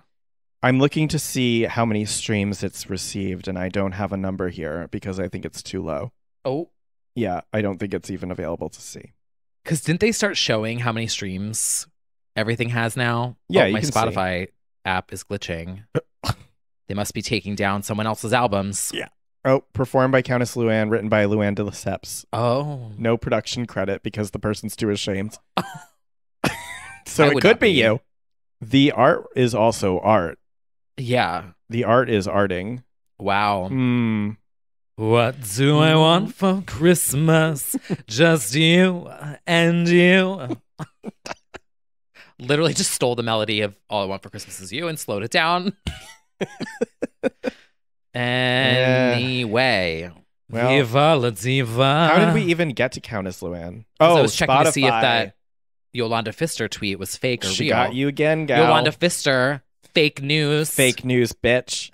I'm looking to see how many streams it's received, and I don't have a number here because I think it's too low. Oh. Yeah, I don't think it's even available to see. Because didn't they start showing how many streams everything has now? Yeah, oh, my Spotify app is glitching. They must be taking down someone else's albums. Yeah. Oh, performed by Countess Luann, written by Luann de Lesseps. Oh. No production credit because the person's too ashamed. So it could be you. The art is also art. Yeah. The art is arting. Wow. Hmm. What do I want for Christmas? Just you and you. Literally just stole the melody of All I Want for Christmas Is You and slowed it down. Anyway. Well, viva la diva. How did we even get to Countess Luann? Oh, I was checking Spotify. To see if that... Yolanda Pfister tweet was fake or she real. She got you again, gal. Yolanda Pfister, fake news. Fake news, bitch.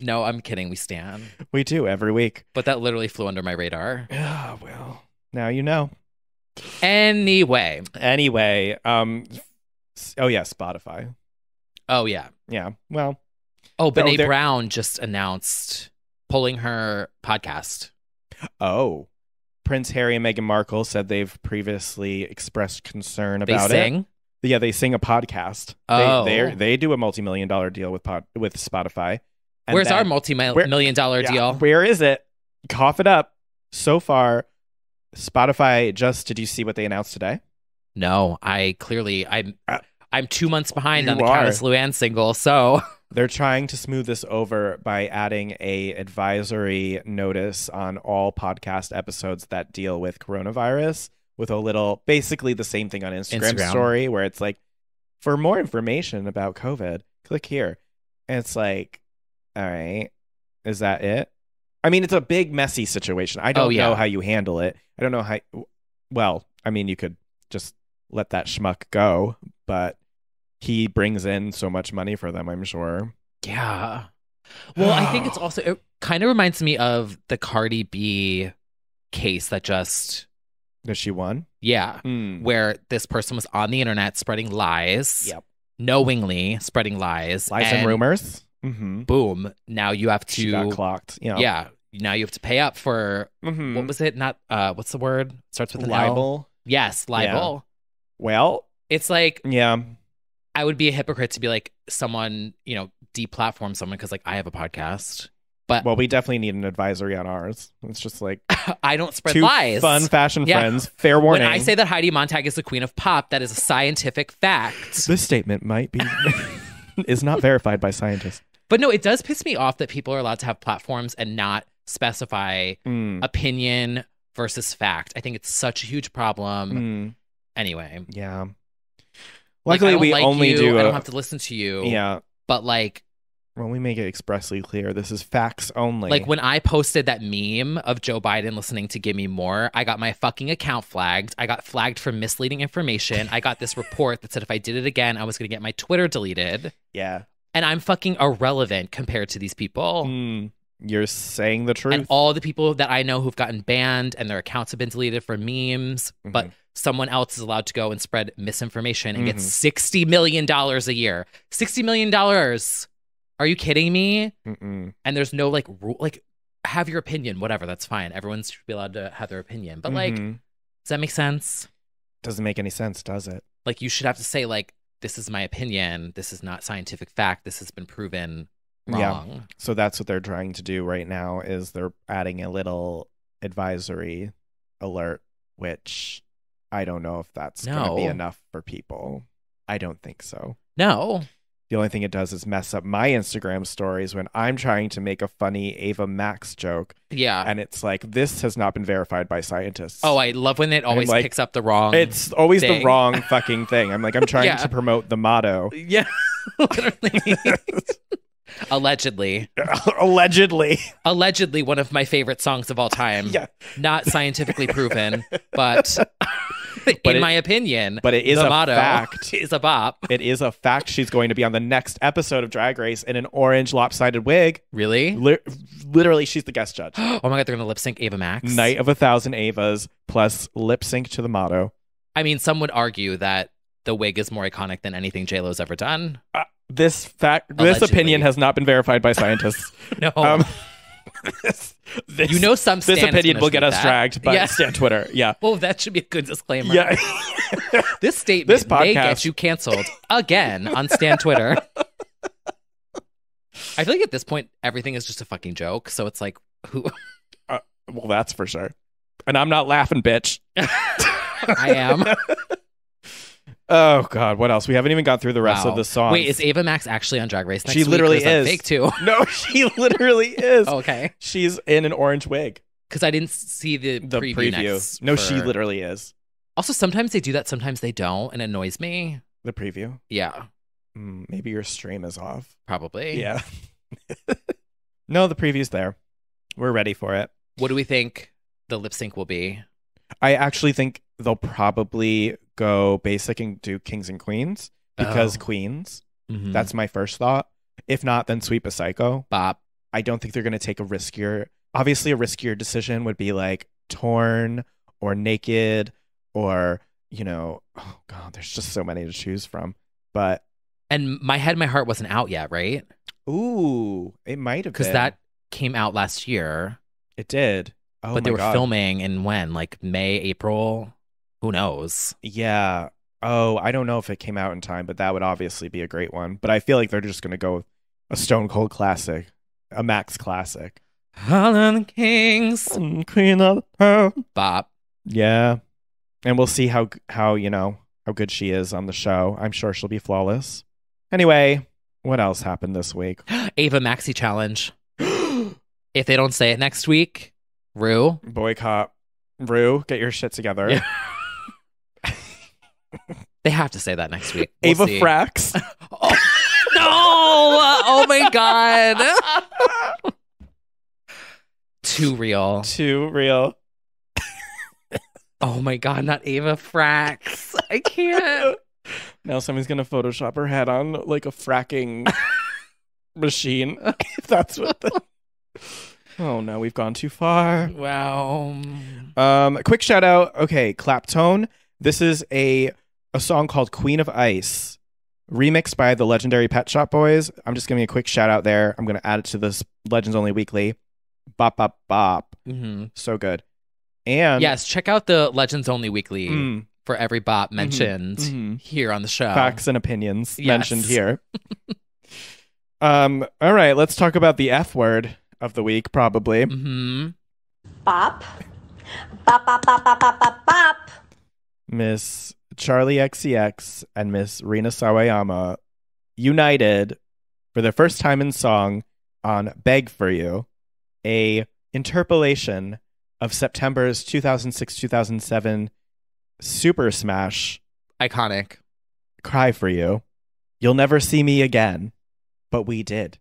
No, I'm kidding. We stan. We do every week. But that literally flew under my radar. Oh, well, now you know. Anyway. Anyway. Um. Oh, yeah, Spotify. Oh, yeah. Yeah, well. Oh, Brene oh, Brown just announced pulling her podcast. Oh. Prince Harry and Meghan Markle said they've previously expressed concern about they sing? it. Yeah, they sing a podcast. Oh. They they do a multi-million dollar deal with pod, with Spotify. And Where's then, our multi-million dollar where, deal? Yeah, where is it? Cough it up. So far, Spotify just, did you see what they announced today? No, I clearly, I'm, uh, I'm two months behind on the are. Countess Luann single, so... They're trying to smooth this over by adding a advisory notice on all podcast episodes that deal with coronavirus with a little, basically the same thing on Instagram, Instagram. story where it's like, for more information about COVID, click here. It's like, all right, is that it? I mean, it's a big, messy situation. I don't oh, yeah. know how you handle it. I don't know how. Well, I mean, you could just let that schmuck go, but he brings in so much money for them, I'm sure. Yeah. Well, I think it's also, it kind of reminds me of the Cardi B case that just. That she won? Yeah. Mm. Where this person was on the internet spreading lies. Yep. Knowingly spreading lies. Lies and, and rumors. Mm-hmm. Boom. Now you have to. She got clocked. Yeah. Yeah. Now you have to pay up for, mm-hmm. what was it? Not, uh, what's the word? Starts with an libel. L. Yes, libel. Yeah. Well. It's like. Yeah. I would be a hypocrite to be like someone, you know, deplatform someone because like I have a podcast. But well, we definitely need an advisory on ours. It's just like I don't spread two lies. Fun fashion yeah. friends. Fair warning. When I say that Heidi Montag is the queen of pop, that is a scientific fact. This statement might be is not verified by scientists. But no, it does piss me off that people are allowed to have platforms and not specify mm. opinion versus fact. I think it's such a huge problem. Mm. Anyway. Yeah. Luckily, like, we like only you. do. A, I don't have to listen to you. Yeah, but like, when we make it expressly clear, this is facts only. Like when I posted that meme of Joe Biden listening to "Give Me More," I got my fucking account flagged. I got flagged for misleading information. I got this report that said if I did it again, I was going to get my Twitter deleted. Yeah, and I'm fucking irrelevant compared to these people. Mm, you're saying the truth. And all the people that I know who've gotten banned and their accounts have been deleted for memes, mm-hmm. but. Someone else is allowed to go and spread misinformation and mm-hmm. get sixty million dollars a year. sixty million dollars. Are you kidding me? Mm-mm. And there's no like rule, like have your opinion, whatever. That's fine. Everyone should be allowed to have their opinion. But mm-hmm. like, does that make sense? Doesn't make any sense, does it? Like you should have to say like, this is my opinion. This is not scientific fact. This has been proven wrong. Yeah. So that's what they're trying to do right now is they're adding a little advisory alert, which... I don't know if that's no. going to be enough for people. I don't think so. No. The only thing it does is mess up my Instagram stories when I'm trying to make a funny Ava Max joke. Yeah. And it's like, this has not been verified by scientists. Oh, I love when it always like, picks up the wrong It's always thing. the wrong fucking thing. I'm like, I'm trying yeah. to promote the motto. Yeah, literally. Allegedly. Allegedly. Allegedly one of my favorite songs of all time. Yeah. Not scientifically proven, but... But in it, my opinion, but it is the a motto fact. Is a bop. It is a fact. She's going to be on the next episode of Drag Race in an orange lopsided wig. Really? Li- literally, she's the guest judge. Oh my god, they're going to lip sync Ava Max. Night of a Thousand Avas plus lip sync to the motto. I mean, some would argue that the wig is more iconic than anything J Lo's ever done. Uh, this fact, Allegedly. This opinion has not been verified by scientists. No. Um, This, this, you know, some this opinion will get us that. dragged by yeah. Stan Twitter. Yeah. Well, that should be a good disclaimer. Yeah. This statement this podcast. may get you canceled again on Stan Twitter. I feel like at this point, everything is just a fucking joke. So it's like, who? Uh, well, that's for sure. And I'm not laughing, bitch. I am. Oh, God. What else? We haven't even gone through the rest wow. of the songs. Wait, is Ava Max actually on Drag Race next week? She literally week? is. Fake too? No, she literally is. Okay. She's in an orange wig. Because I didn't see the, the preview. preview. Next no, for... she literally is. Also, sometimes they do that. Sometimes they don't. And it annoys me. The preview? Yeah. Mm, maybe your stream is off. Probably. Yeah. No, the preview's there. We're ready for it. What do we think the lip sync will be? I actually think they'll probably... go basic and do kings and queens because oh. queens. Mm-hmm. That's my first thought. If not, then sweep a psycho. Bop. I don't think they're going to take a riskier. Obviously, a riskier decision would be like torn or naked or, you know, oh God, there's just so many to choose from. But. And My Head, My Heart wasn't out yet, right? Ooh, it might have been. Because that came out last year. It did. Oh, but they were God. filming in when? Like May, April? Who knows? Yeah. Oh, I don't know if it came out in time, but that would obviously be a great one. But I feel like they're just going to go with a Stone Cold classic, a Max classic. All of the kings. Queen of the Bop. Yeah. And we'll see how, how, you know, how good she is on the show. I'm sure she'll be flawless. Anyway, what else happened this week? Ava Maxi Challenge. If they don't say it next week, Rue. Boycott. Rue, get your shit together. Yeah. They have to say that next week. We'll Ava see. Frax. Oh, no. Oh my God. Too real. Too real. Oh my God, not Ava Frax. I can't. Now somebody's going to Photoshop her head on like a fracking machine. If that's what the... Oh no, we've gone too far. Wow. Um, quick shout out. Okay, Claptone. This is a a song called Queen of Ice, remixed by the legendary Pet Shop Boys. I'm just giving a quick shout out there. I'm going to add it to this Legends Only Weekly. Bop, bop, bop. Mm-hmm. So good. And yes, check out the Legends Only Weekly mm. for every bop mentioned mm-hmm. Mm-hmm. here on the show. Facts and opinions yes. mentioned here. um. All right, let's talk about the F word of the week, probably. Mm-hmm. Bop. Bop, bop, bop, bop, bop, bop, bop. Miss Charlie X C X and Miss Rina Sawayama united for the first time in song on Beg For You, a interpolation of September's two thousand six two thousand seven Super Smash iconic Cry For You. You'll never see me again, but we did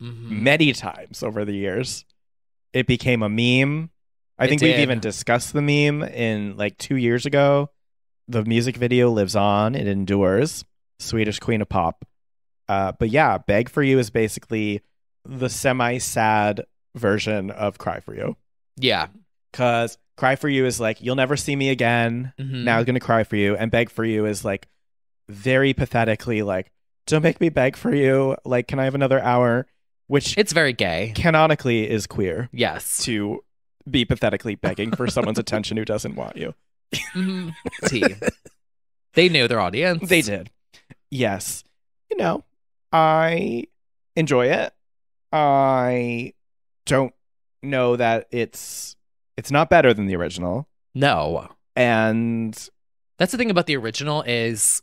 mm-hmm. many times over the years. It became a meme. I it think did. We've even discussed the meme in like two years ago. The music video lives on. It endures. Swedish Queen of Pop. Uh, but yeah, Beg For You is basically the semi-sad version of Cry For You. Yeah. Because Cry For You is like, you'll never see me again. Mm-hmm. Now I'm going to cry for you. And Beg For You is like very pathetically like, don't make me beg for you. Like, can I have another hour? Which it's very gay. Canonically is queer. Yes. To be pathetically begging for someone's attention who doesn't want you. Mm-hmm. T. They knew their audience. They did. Yes. You know, I enjoy it. I don't know that it's it's not better than the original. No. And that's the thing about the original is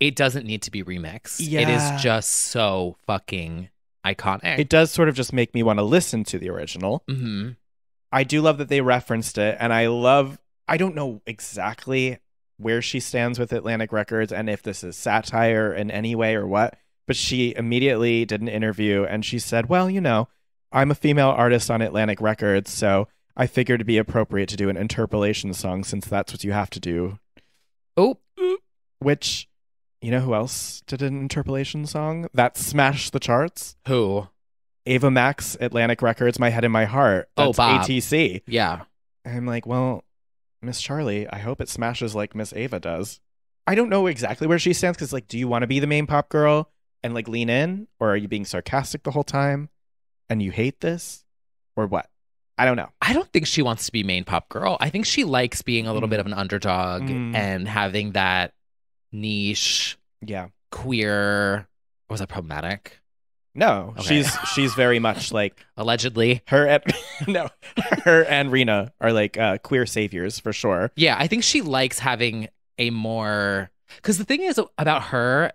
it doesn't need to be remixed. Yeah. It is just so fucking iconic. It does sort of just make me want to listen to the original. Mm-hmm. I do love that they referenced it, and I love, I don't know exactly where she stands with Atlantic Records and if this is satire in any way or what, but she immediately did an interview and she said, well, you know, I'm a female artist on Atlantic Records, so I figured it'd be appropriate to do an interpolation song since that's what you have to do. Oh. Which, you know who else did an interpolation song that smashed the charts? Who? Ava Max, Atlantic Records, My Head in My Heart. That's oh, Bob. A T C. Yeah. And I'm like, well, Miss Charlie, I hope it smashes like Miss Ava does. I don't know exactly where she stands because, like, do you want to be the main pop girl and, like, lean in? Or are you being sarcastic the whole time and you hate this? Or what? I don't know. I don't think she wants to be main pop girl. I think she likes being a little mm. bit of an underdog mm. and having that niche, yeah, queer. Was that problematic? No, okay. she's she's very much like allegedly her and no her and Rena are like uh, queer saviors for sure. Yeah, I think she likes having a more because the thing is about her,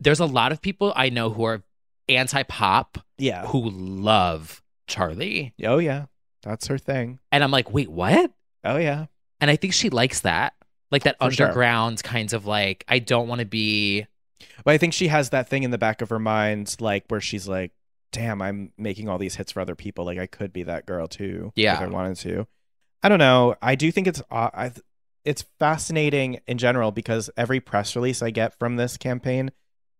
there's a lot of people I know who are anti-pop. Yeah, who love Charlie. Oh yeah, that's her thing. And I'm like, wait, what? Oh yeah, and I think she likes that, like that for underground sure. kind of like I don't want to be. Well, I think she has that thing in the back of her mind, like where she's like, damn, I'm making all these hits for other people. Like I could be that girl too. Yeah. If I wanted to. I don't know. I do think it's, uh, I th it's fascinating in general because every press release I get from this campaign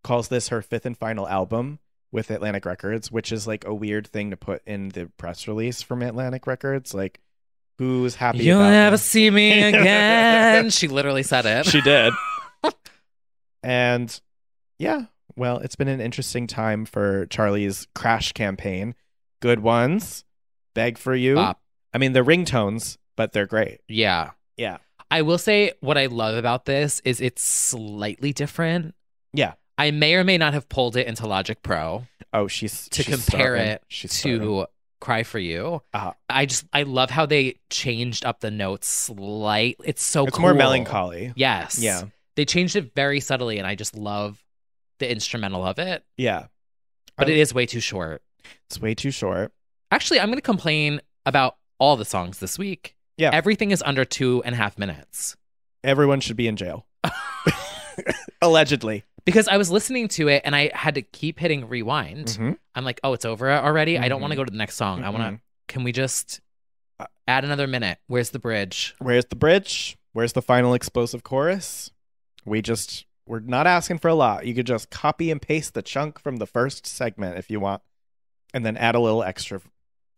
calls this her fifth and final album with Atlantic Records, which is like a weird thing to put in the press release from Atlantic Records. Like who's happy You'll about never this? See me again. She literally said it. She did. And yeah, well, it's been an interesting time for Charlie's Crash campaign. Good ones. Beg For You. Bop. I mean, they're ringtones, but they're great. Yeah. Yeah. I will say what I love about this is it's slightly different. Yeah. I may or may not have pulled it into Logic Pro. Oh, she's to she's compare starting. It she's to starting. Cry For You. Uh-huh. I just, I love how they changed up the notes slightly. It's so it's cool. It's more melancholy. Yes. Yeah. They changed it very subtly, and I just love the instrumental of it. Yeah. But I'm, it is way too short. It's way too short. Actually, I'm going to complain about all the songs this week. Yeah. Everything is under two and a half minutes. Everyone should be in jail. Allegedly. Because I was listening to it and I had to keep hitting rewind. Mm-hmm. I'm like, oh, it's over already? Mm-hmm. I don't want to go to the next song. Mm-hmm. I want to, can we just add another minute? Where's the bridge? Where's the bridge? Where's the final explosive chorus? We just, we're not asking for a lot. You could just copy and paste the chunk from the first segment if you want. And then add a little extra.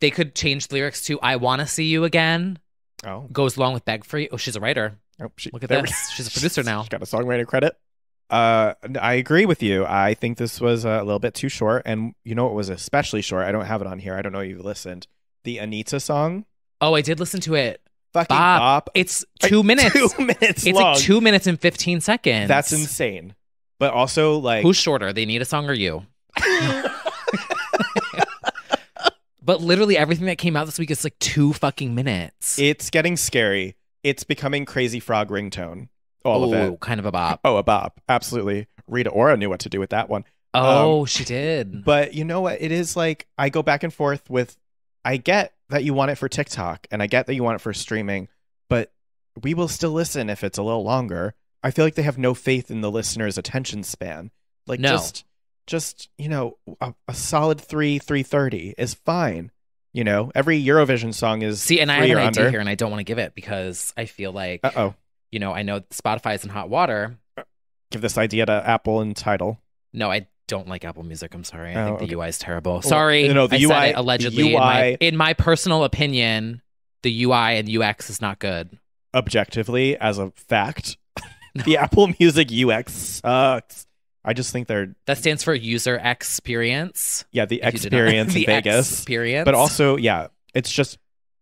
They could change the lyrics to I Wanna See You Again. Oh. Goes along with Beg For You. Oh, she's a writer. Oh, she, Look at that. She's a producer now. She's got a songwriter credit. Uh, I agree with you. I think this was a little bit too short, and you know it was especially short. I don't have it on here. I don't know if you listened. The Anita song. Oh, I did listen to it. Fucking Bob. Bob. It's two like, minutes. Two minutes. It's long. Like two minutes and fifteen seconds. That's insane. But also, like, who's shorter, the Anita song or you? But literally everything that came out this week is like two fucking minutes. It's getting scary. It's becoming Crazy Frog ringtone. All Ooh, of it. Kind of a bop. Oh, a bop. Absolutely. Rita Ora knew what to do with that one. Oh, um, she did. But you know what? It is like, I go back and forth with, I get that you want it for TikTok and I get that you want it for streaming, but we will still listen if it's a little longer. I feel like they have no faith in the listener's attention span. Like no. just, just, you know, a, a solid three, three thirty is fine. You know, every Eurovision song is See, and I have an idea under. here and I don't want to give it because I feel like, uh-oh. You know, I know Spotify is in hot water. Give this idea to Apple and Tidal. No, I don't like Apple Music. I'm sorry. I oh, think the okay. U I is terrible. Sorry. Well, no, the I U I said it allegedly. The U I, in, my, in my personal opinion, the U I and U X is not good. Objectively, as a fact, the Apple Music U X sucks. I just think they're... That stands for user experience. Yeah, the experience in Vegas. Experience. But also, yeah, it's just...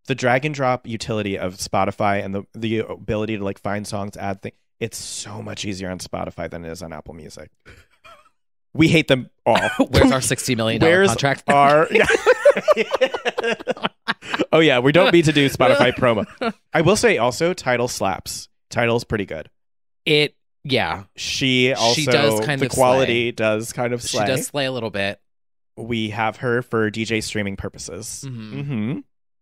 The drag and drop utility of Spotify and the the ability to like find songs, add things. It's so much easier on Spotify than it is on Apple Music. We hate them all. Where's our sixty million dollars Where's contract? Our... oh, yeah. We don't need to do Spotify promo. I will say also Tidal slaps. Tidal's pretty good. It, yeah. She also, she does kind the of quality slay. does kind of slay. She does slay a little bit. We have her for D J streaming purposes. Mm-hmm. Mm-hmm.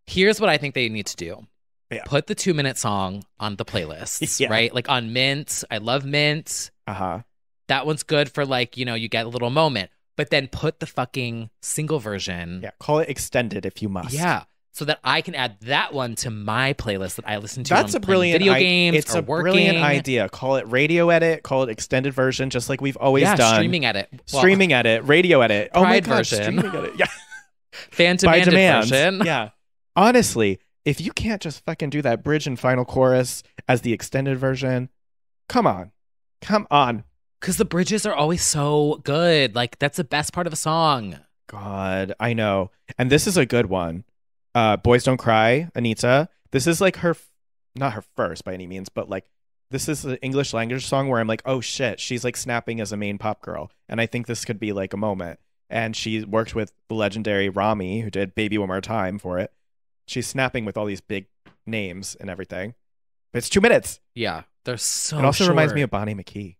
Here's what I think they need to do. Yeah. Put the two-minute song on the playlists, yeah. right? Like on Mint. I love Mint. Uh-huh. That one's good for like, you know, you get a little moment. But then put the fucking single version. Yeah, call it extended if you must. Yeah, so that I can add that one to my playlist that I listen to. That's a brilliant video games. It's a working. brilliant idea. Call it radio edit. Call it extended version, just like we've always yeah, done. Streaming edit. Well, streaming edit. Radio edit. Pride oh my God, version. Streaming edit. Yeah. Fan demanded demand. version. Yeah. Honestly, if you can't just fucking do that bridge and final chorus as the extended version, come on. Come on. Because the bridges are always so good. Like, that's the best part of a song. God, I know. And this is a good one. Uh, Boys Don't Cry, Anita. This is like her, not her first by any means, but like, this is an English language song where I'm like, oh shit, she's like snapping as a main pop girl. And I think this could be like a moment. And she worked with the legendary Rami, who did Baby One More Time for it. She's snapping with all these big names and everything. But it's two minutes. Yeah. They're so It also short. reminds me of Bonnie McKee.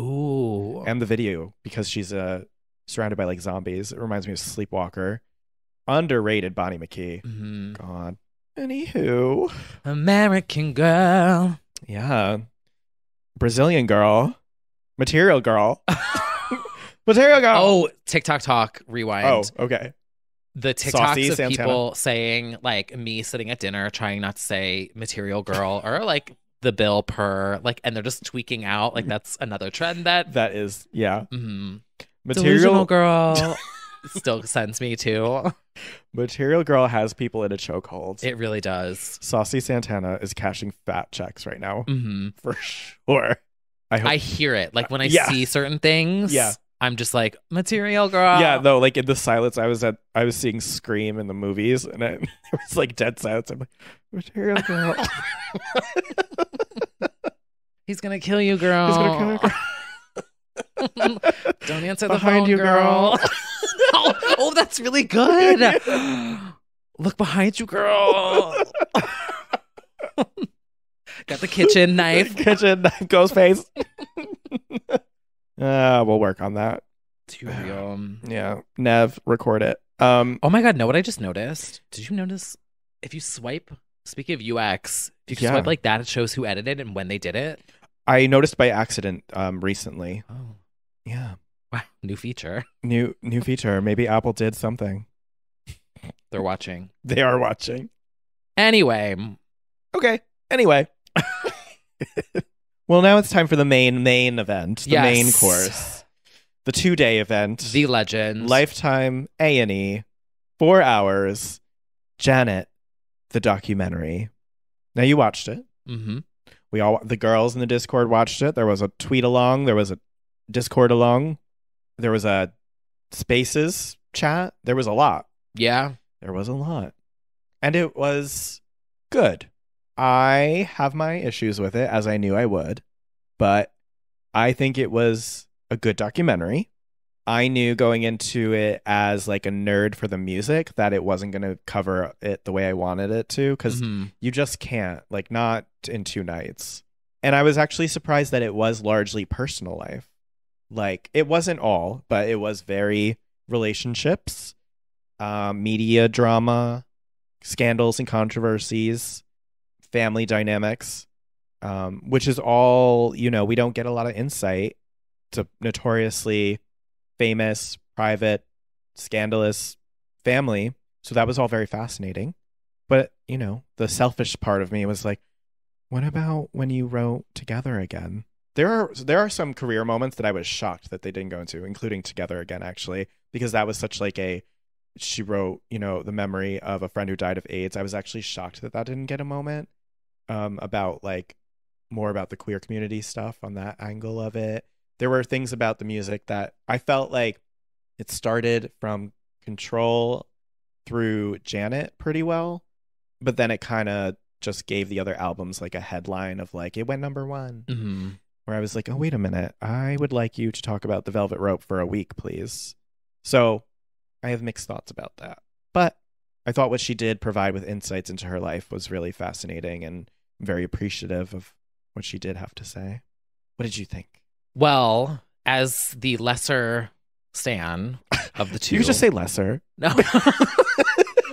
Ooh. And the video, because she's uh, surrounded by like zombies. It reminds me of Sleepwalker. Underrated Bonnie McKee. Mm-hmm. God. Anywho. American Girl. Yeah. Brazilian Girl. Material Girl. Material Girl. Oh, TikTok Talk. Rewind. Oh, okay. The TikToks Saucy, of Santana. people saying, like, me sitting at dinner trying not to say material girl or, like, the bill per, like, and they're just tweaking out. Like, that's another trend that... That is, yeah. Mm-hmm. Material Delusional girl still sends me to. Material girl has people in a chokehold. It really does. Saucy Santana is cashing fat checks right now. Mm-hmm. For sure. I, hope I hear it. Like, when I yeah. see certain things... Yeah. I'm just like, material girl. Yeah, though, like in the silence, I was at, I was seeing Scream in the movies, and I, it was like dead silence. I'm like, material girl. He's gonna kill you, girl. He's gonna kill you, girl. Don't answer the Behind phone, you, girl. girl. oh, oh, that's really good. Look behind you, girl. Got the kitchen knife. Kitchen knife, ghost face. Uh, we'll work on that. Too real. Yeah. Nev, record it. Um, oh my God, know what I just noticed? Did you notice if you swipe, speaking of U X, if you yeah. swipe like that, it shows who edited and when they did it? I noticed by accident um, recently. Oh. Yeah. Wow. New feature. New new feature. Maybe Apple did something. They're watching. They are watching. Anyway. Okay. Anyway. Well, now it's time for the main, main event. The yes. main course. The two-day event. The legend. Lifetime A and E. Four hours. Janet, the documentary. Now, you watched it. Mm-hmm. We all, the girls in the Discord watched it. There was a tweet along. There was a Discord along. There was a Spaces chat. There was a lot. Yeah. There was a lot. And it was good. I have my issues with it, as I knew I would, but I think it was a good documentary. I knew going into it as like a nerd for the music that it wasn't going to cover it the way I wanted it to, because mm-hmm. you just can't, like, not in two nights. And I was actually surprised that it was largely personal life. Like, it wasn't all, but it was very relationships, uh, media drama, scandals and controversies, family dynamics, um, which is all, you know, we don't get a lot of insight to notoriously famous, private, scandalous family. So that was all very fascinating. But, you know, the selfish part of me was like, what about when you wrote Together Again? There are there are some career moments that I was shocked that they didn't go into, including Together Again, actually, because that was such like a, she wrote, you know, the memory of a friend who died of AIDS. I was actually shocked that that didn't get a moment um, about like more about the queer community stuff on that angle of it. There were things about the music that I felt like it started from Control through Janet pretty well, but then it kind of just gave the other albums like a headline of like, it went number one. Mm-hmm. Where I was like, oh, wait a minute. I would like you to talk about The Velvet Rope for a week, please. So I have mixed thoughts about that. But I thought what she did provide with insights into her life was really fascinating, and very appreciative of what she did have to say. What did you think? Well, as the lesser stan of the two. You could just say lesser. No.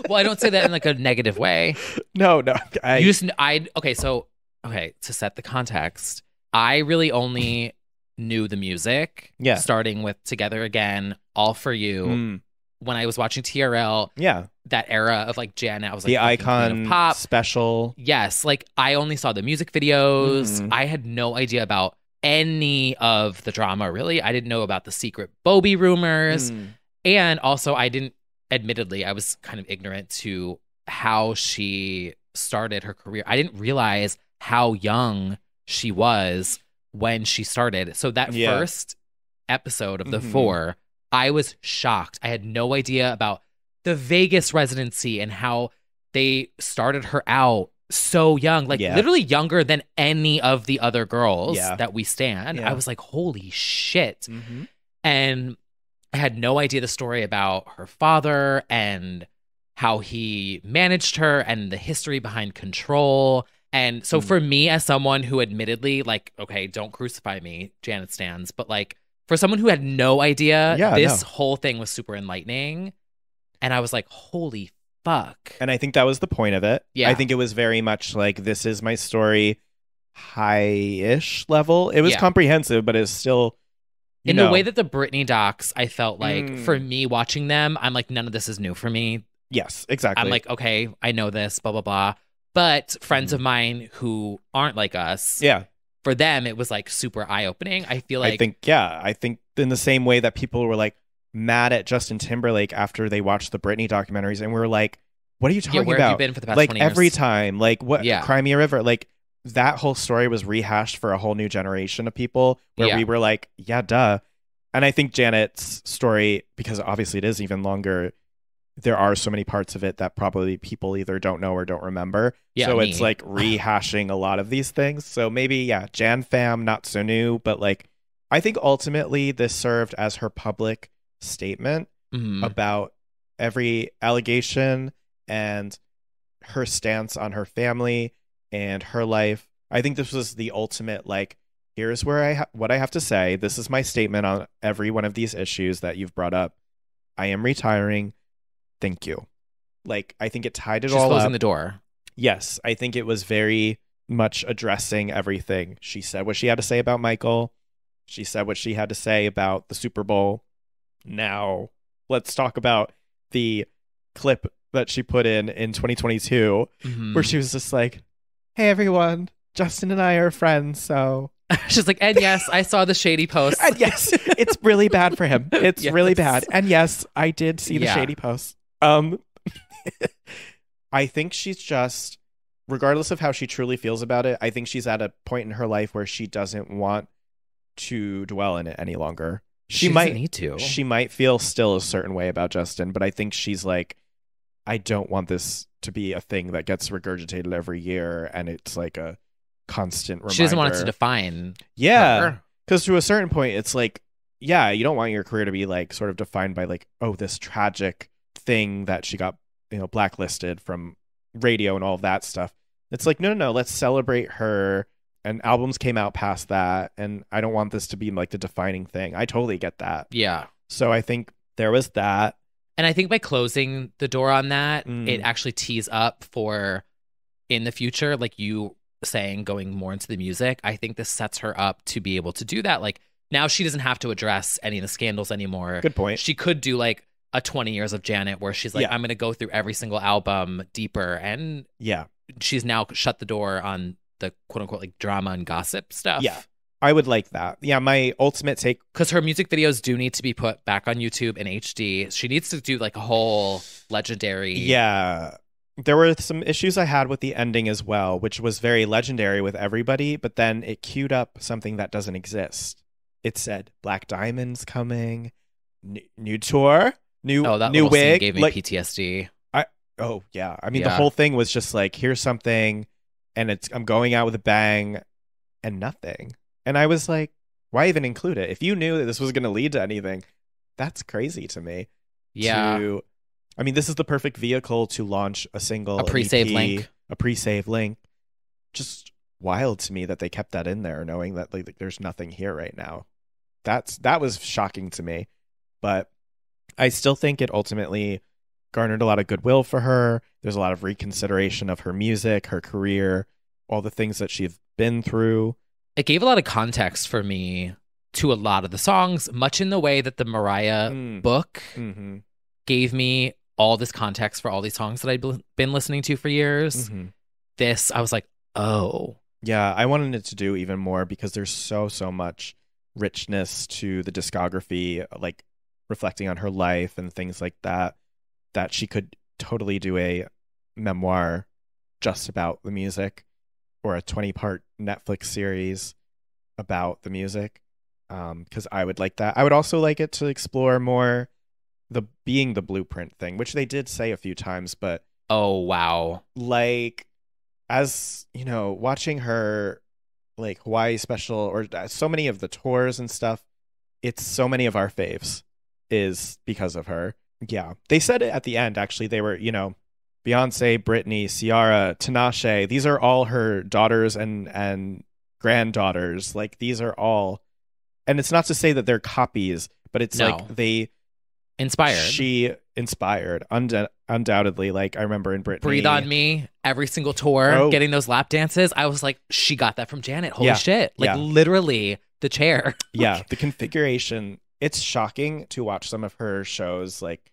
Well, I don't say that in like a negative way. No, no. I... You just, I, okay, so, okay, to set the context, I really only knew the music. Yeah. Starting with Together Again, All For You. Mm. When I was watching T R L, yeah, that era of like Janet, I was like the Icon pop special. Yes, like I only saw the music videos. Mm. I had no idea about any of the drama, really. I didn't know about the secret Bobby rumors, mm. and also I didn't. Admittedly, I was kind of ignorant to how she started her career. I didn't realize how young she was when she started. So that yeah. first episode of the mm-hmm. four. I was shocked. I had no idea about the Vegas residency and how they started her out so young, like yeah. literally younger than any of the other girls yeah. that we stan. Yeah. I was like, holy shit. Mm-hmm. And I had no idea the story about her father and how he managed her and the history behind Control. And so mm. for me, as someone who admittedly, like, okay, don't crucify me, Janet stans, but like, for someone who had no idea, yeah, this no. whole thing was super enlightening. And I was like, holy fuck. And I think that was the point of it. Yeah. I think it was very much like, this is my story, high-ish level. It was yeah. comprehensive, but it's still, you in know. The way that the Britney docs, I felt like, mm. for me, watching them, I'm like, none of this is new for me. Yes, exactly. I'm like, okay, I know this, blah, blah, blah. But friends mm. of mine who aren't like us. Yeah. For them, it was like super eye-opening. I feel like I think, yeah, I think in the same way that people were like mad at Justin Timberlake after they watched the Britney documentaries, and we were like, "What are you talking yeah, where about? Where have you been for the past like twenty years? Every time, like what? Yeah. Crimea River, like that whole story was rehashed for a whole new generation of people. Where yeah. we were like, yeah, duh. And I think Janet's story, because obviously it is even longer. There are so many parts of it that probably people either don't know or don't remember. Yeah, so me. It's like rehashing a lot of these things. So maybe, yeah, Jan fam, not so new. But like, I think ultimately this served as her public statement mm-hmm. about every allegation and her stance on her family and her life. I think this was the ultimate, like, here's where I ha- what I have to say. This is my statement on every one of these issues that you've brought up. I am retiring. Thank you. Like, I think it tied it She's all up. She's closing the door. Yes. I think it was very much addressing everything. She said what she had to say about Michael. She said what she had to say about the Super Bowl. Now, let's talk about the clip that she put in in twenty twenty-two, mm-hmm. where she was just like, hey, everyone, Justin and I are friends, so... She's like, and yes, I saw the shady post. And yes, it's really bad for him. It's yes. really bad. And yes, I did see the yeah. shady post. Um, I think she's just, regardless of how she truly feels about it, I think she's at a point in her life where she doesn't want to dwell in it any longer. She, she might need to. She might feel still a certain way about Justin, but I think she's like, I don't want this to be a thing that gets regurgitated every year, and it's like a constant reminder. She doesn't want it to define. Yeah, because to a certain point, it's like, yeah, you don't want your career to be like sort of defined by like, oh, this tragic thing that she got, you know, blacklisted from radio and all of that stuff. It's like, no, no, no, let's celebrate her. And albums came out past that, and I don't want this to be like the defining thing. I totally get that. Yeah. So I think there was that, and I think by closing the door on that, mm. it actually tees up for in the future, like you. saying going more into the music. I think this sets her up to be able to do that. Like, now she doesn't have to address any of the scandals anymore. Good point. She could do like a twenty years of Janet where she's like, yeah. I'm going to go through every single album deeper. And yeah, she's now shut the door on the quote unquote like drama and gossip stuff. Yeah, I would like that. Yeah, my ultimate take. Because her music videos do need to be put back on YouTube in H D. She needs to do like a whole legendary. Yeah. There were some issues I had with the ending as well, which was very legendary with everybody, but then it queued up something that doesn't exist. It said, Black Diamond's coming, new, new tour, new, oh, that new wig. Scene gave me like, P T S D. I, oh, yeah. I mean, yeah. the whole thing was just like, here's something, and it's I'm going out with a bang, and nothing. And I was like, why even include it? If you knew that this was going to lead to anything, that's crazy to me. Yeah. To, I mean, this is the perfect vehicle to launch a single, a pre-save link, a pre-save link. Just wild to me that they kept that in there, knowing that like, there's nothing here right now. That's that was shocking to me, but I still think it ultimately garnered a lot of goodwill for her. There's a lot of reconsideration of her music, her career, all the things that she's been through. It gave a lot of context for me to a lot of the songs, much in the way that the Mariah mm. book mm-hmm. gave me. All this context for all these songs that I'd bl- been listening to for years. Mm-hmm. This, I was like, oh. Yeah, I wanted it to do even more because there's so, so much richness to the discography, like reflecting on her life and things like that, that she could totally do a memoir just about the music or a twenty-part Netflix series about the music, um, because I would like that. I would also like it to explore more the being the blueprint thing, which they did say a few times, but oh wow, like as you know, watching her like Hawaii special or so many of the tours and stuff, it's so many of our faves is because of her. Yeah, they said it at the end actually. They were, you know, Beyonce, Brittany, Ciara, Tinashe, these are all her daughters and and granddaughters, like these are all, and it's not to say that they're copies, but it's no. like they inspired. She inspired, und- undoubtedly. Like, I remember in Brittany. Breathe on Me, every single tour, oh. getting those lap dances. I was like, she got that from Janet. Holy yeah. shit. Like, yeah. literally, the chair. Yeah, the configuration. It's shocking to watch some of her shows. Like,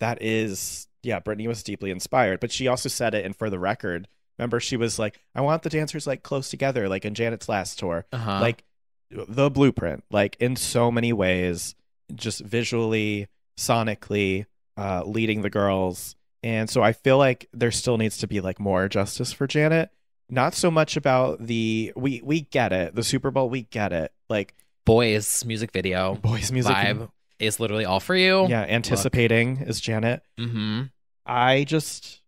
that is, yeah, Brittany was deeply inspired. But she also said it, and for the record, remember, she was like, I want the dancers, like, close together, like in Janet's last tour. Uh-huh. Like, the blueprint. Like, in so many ways, just visually, sonically, uh leading the girls. And so I feel like there still needs to be like more justice for Janet. Not so much about the we we get it, the Super Bowl, we get it, like boys music video, boys music vibe is literally all for you. Yeah, anticipating Look. Is Janet. Mm-hmm. I just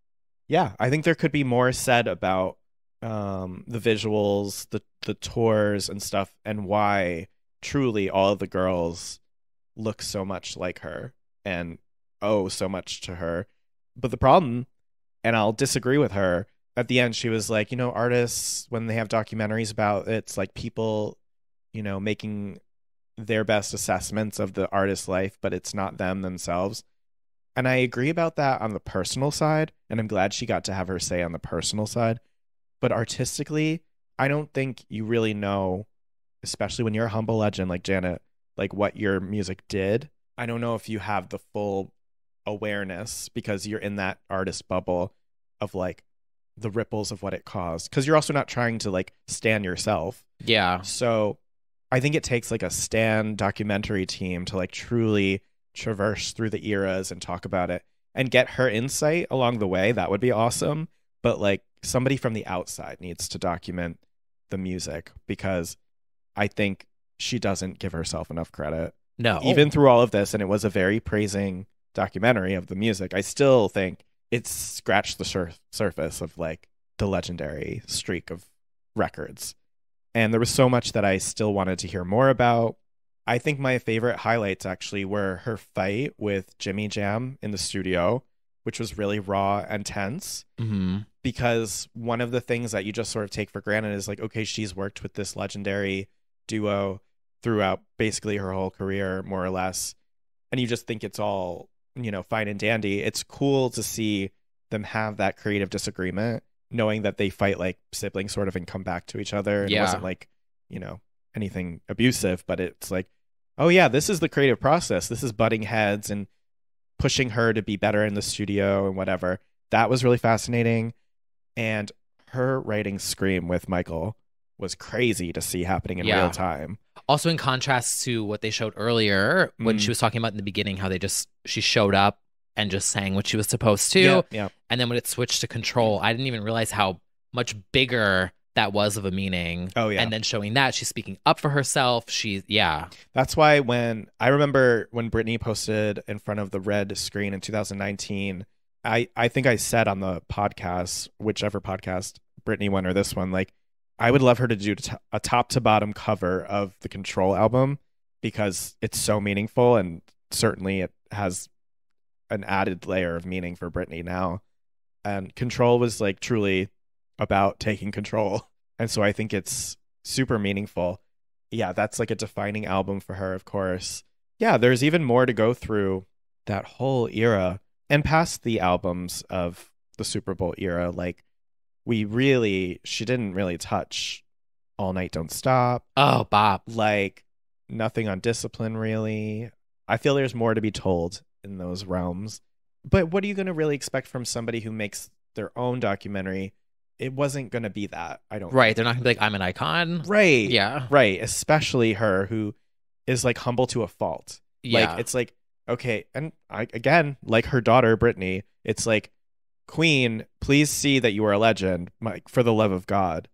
yeah I think there could be more said about um the visuals, the the tours and stuff, and why truly all of the girls look so much like her and owe so much to her. But the problem, and I'll disagree with her, at the end she was like, you know, artists, when they have documentaries about it, it's like people, you know, making their best assessments of the artist's life, but it's not them themselves. And I agree about that on the personal side, and I'm glad she got to have her say on the personal side. But artistically, I don't think you really know especially when you're a humble legend like Janet, like what your music did, I don't know if you have the full awareness because you're in that artist bubble of like the ripples of what it caused. Because you're also not trying to like stan yourself. Yeah. So I think it takes like a stan documentary team to like truly traverse through the eras and talk about it and get her insight along the way. That would be awesome. But like somebody from the outside needs to document the music because I think she doesn't give herself enough credit. No. Even through all of this, and it was a very praising documentary of the music, I still think it's scratched the sur- surface of like the legendary streak of records. And there was so much that I still wanted to hear more about. I think my favorite highlights actually were her fight with Jimmy Jam in the studio, which was really raw and tense. Mm-hmm. Because one of the things that you just sort of take for granted is like, okay, she's worked with this legendary duo throughout basically her whole career, more or less. And you just think it's all, you know, fine and dandy. It's cool to see them have that creative disagreement, knowing that they fight like siblings sort of and come back to each other. And yeah. It wasn't like, you know, anything abusive, but it's like, oh yeah, this is the creative process. This is butting heads and pushing her to be better in the studio and whatever. That was really fascinating. And her writing Scream with Michael was crazy to see happening in yeah. real time. Also in contrast to what they showed earlier, when mm. she was talking about in the beginning, how they just, she showed up and just sang what she was supposed to. Yeah, yeah. And then when it switched to Control, I didn't even realize how much bigger that was of a meaning. Oh, yeah. And then showing that, she's speaking up for herself. She's, yeah. That's why when, I remember when Brittany posted in front of the red screen in two thousand nineteen, I, I think I said on the podcast, whichever podcast, Brittany one or this one, like, I would love her to do t- a top to bottom cover of the Control album because it's so meaningful, and certainly it has an added layer of meaning for Britney now. And Control was like truly about taking control. And so I think it's super meaningful. Yeah, that's like a defining album for her, of course. Yeah, there's even more to go through that whole era and past the albums of the Super Bowl era. Like, we really, she didn't really touch All Night Don't Stop. Oh, Bob. Like, nothing on Discipline, really. I feel there's more to be told in those realms. But what are you going to really expect from somebody who makes their own documentary? It wasn't going to be that, I don't Right, think. They're not going to be like, I'm an icon. Right. Yeah. Right, especially her, who is, like, humble to a fault. Yeah. Like, it's like, okay, and I, again, like her daughter, Brittany, it's like, Queen, please see that you are a legend, Mike, for the love of God.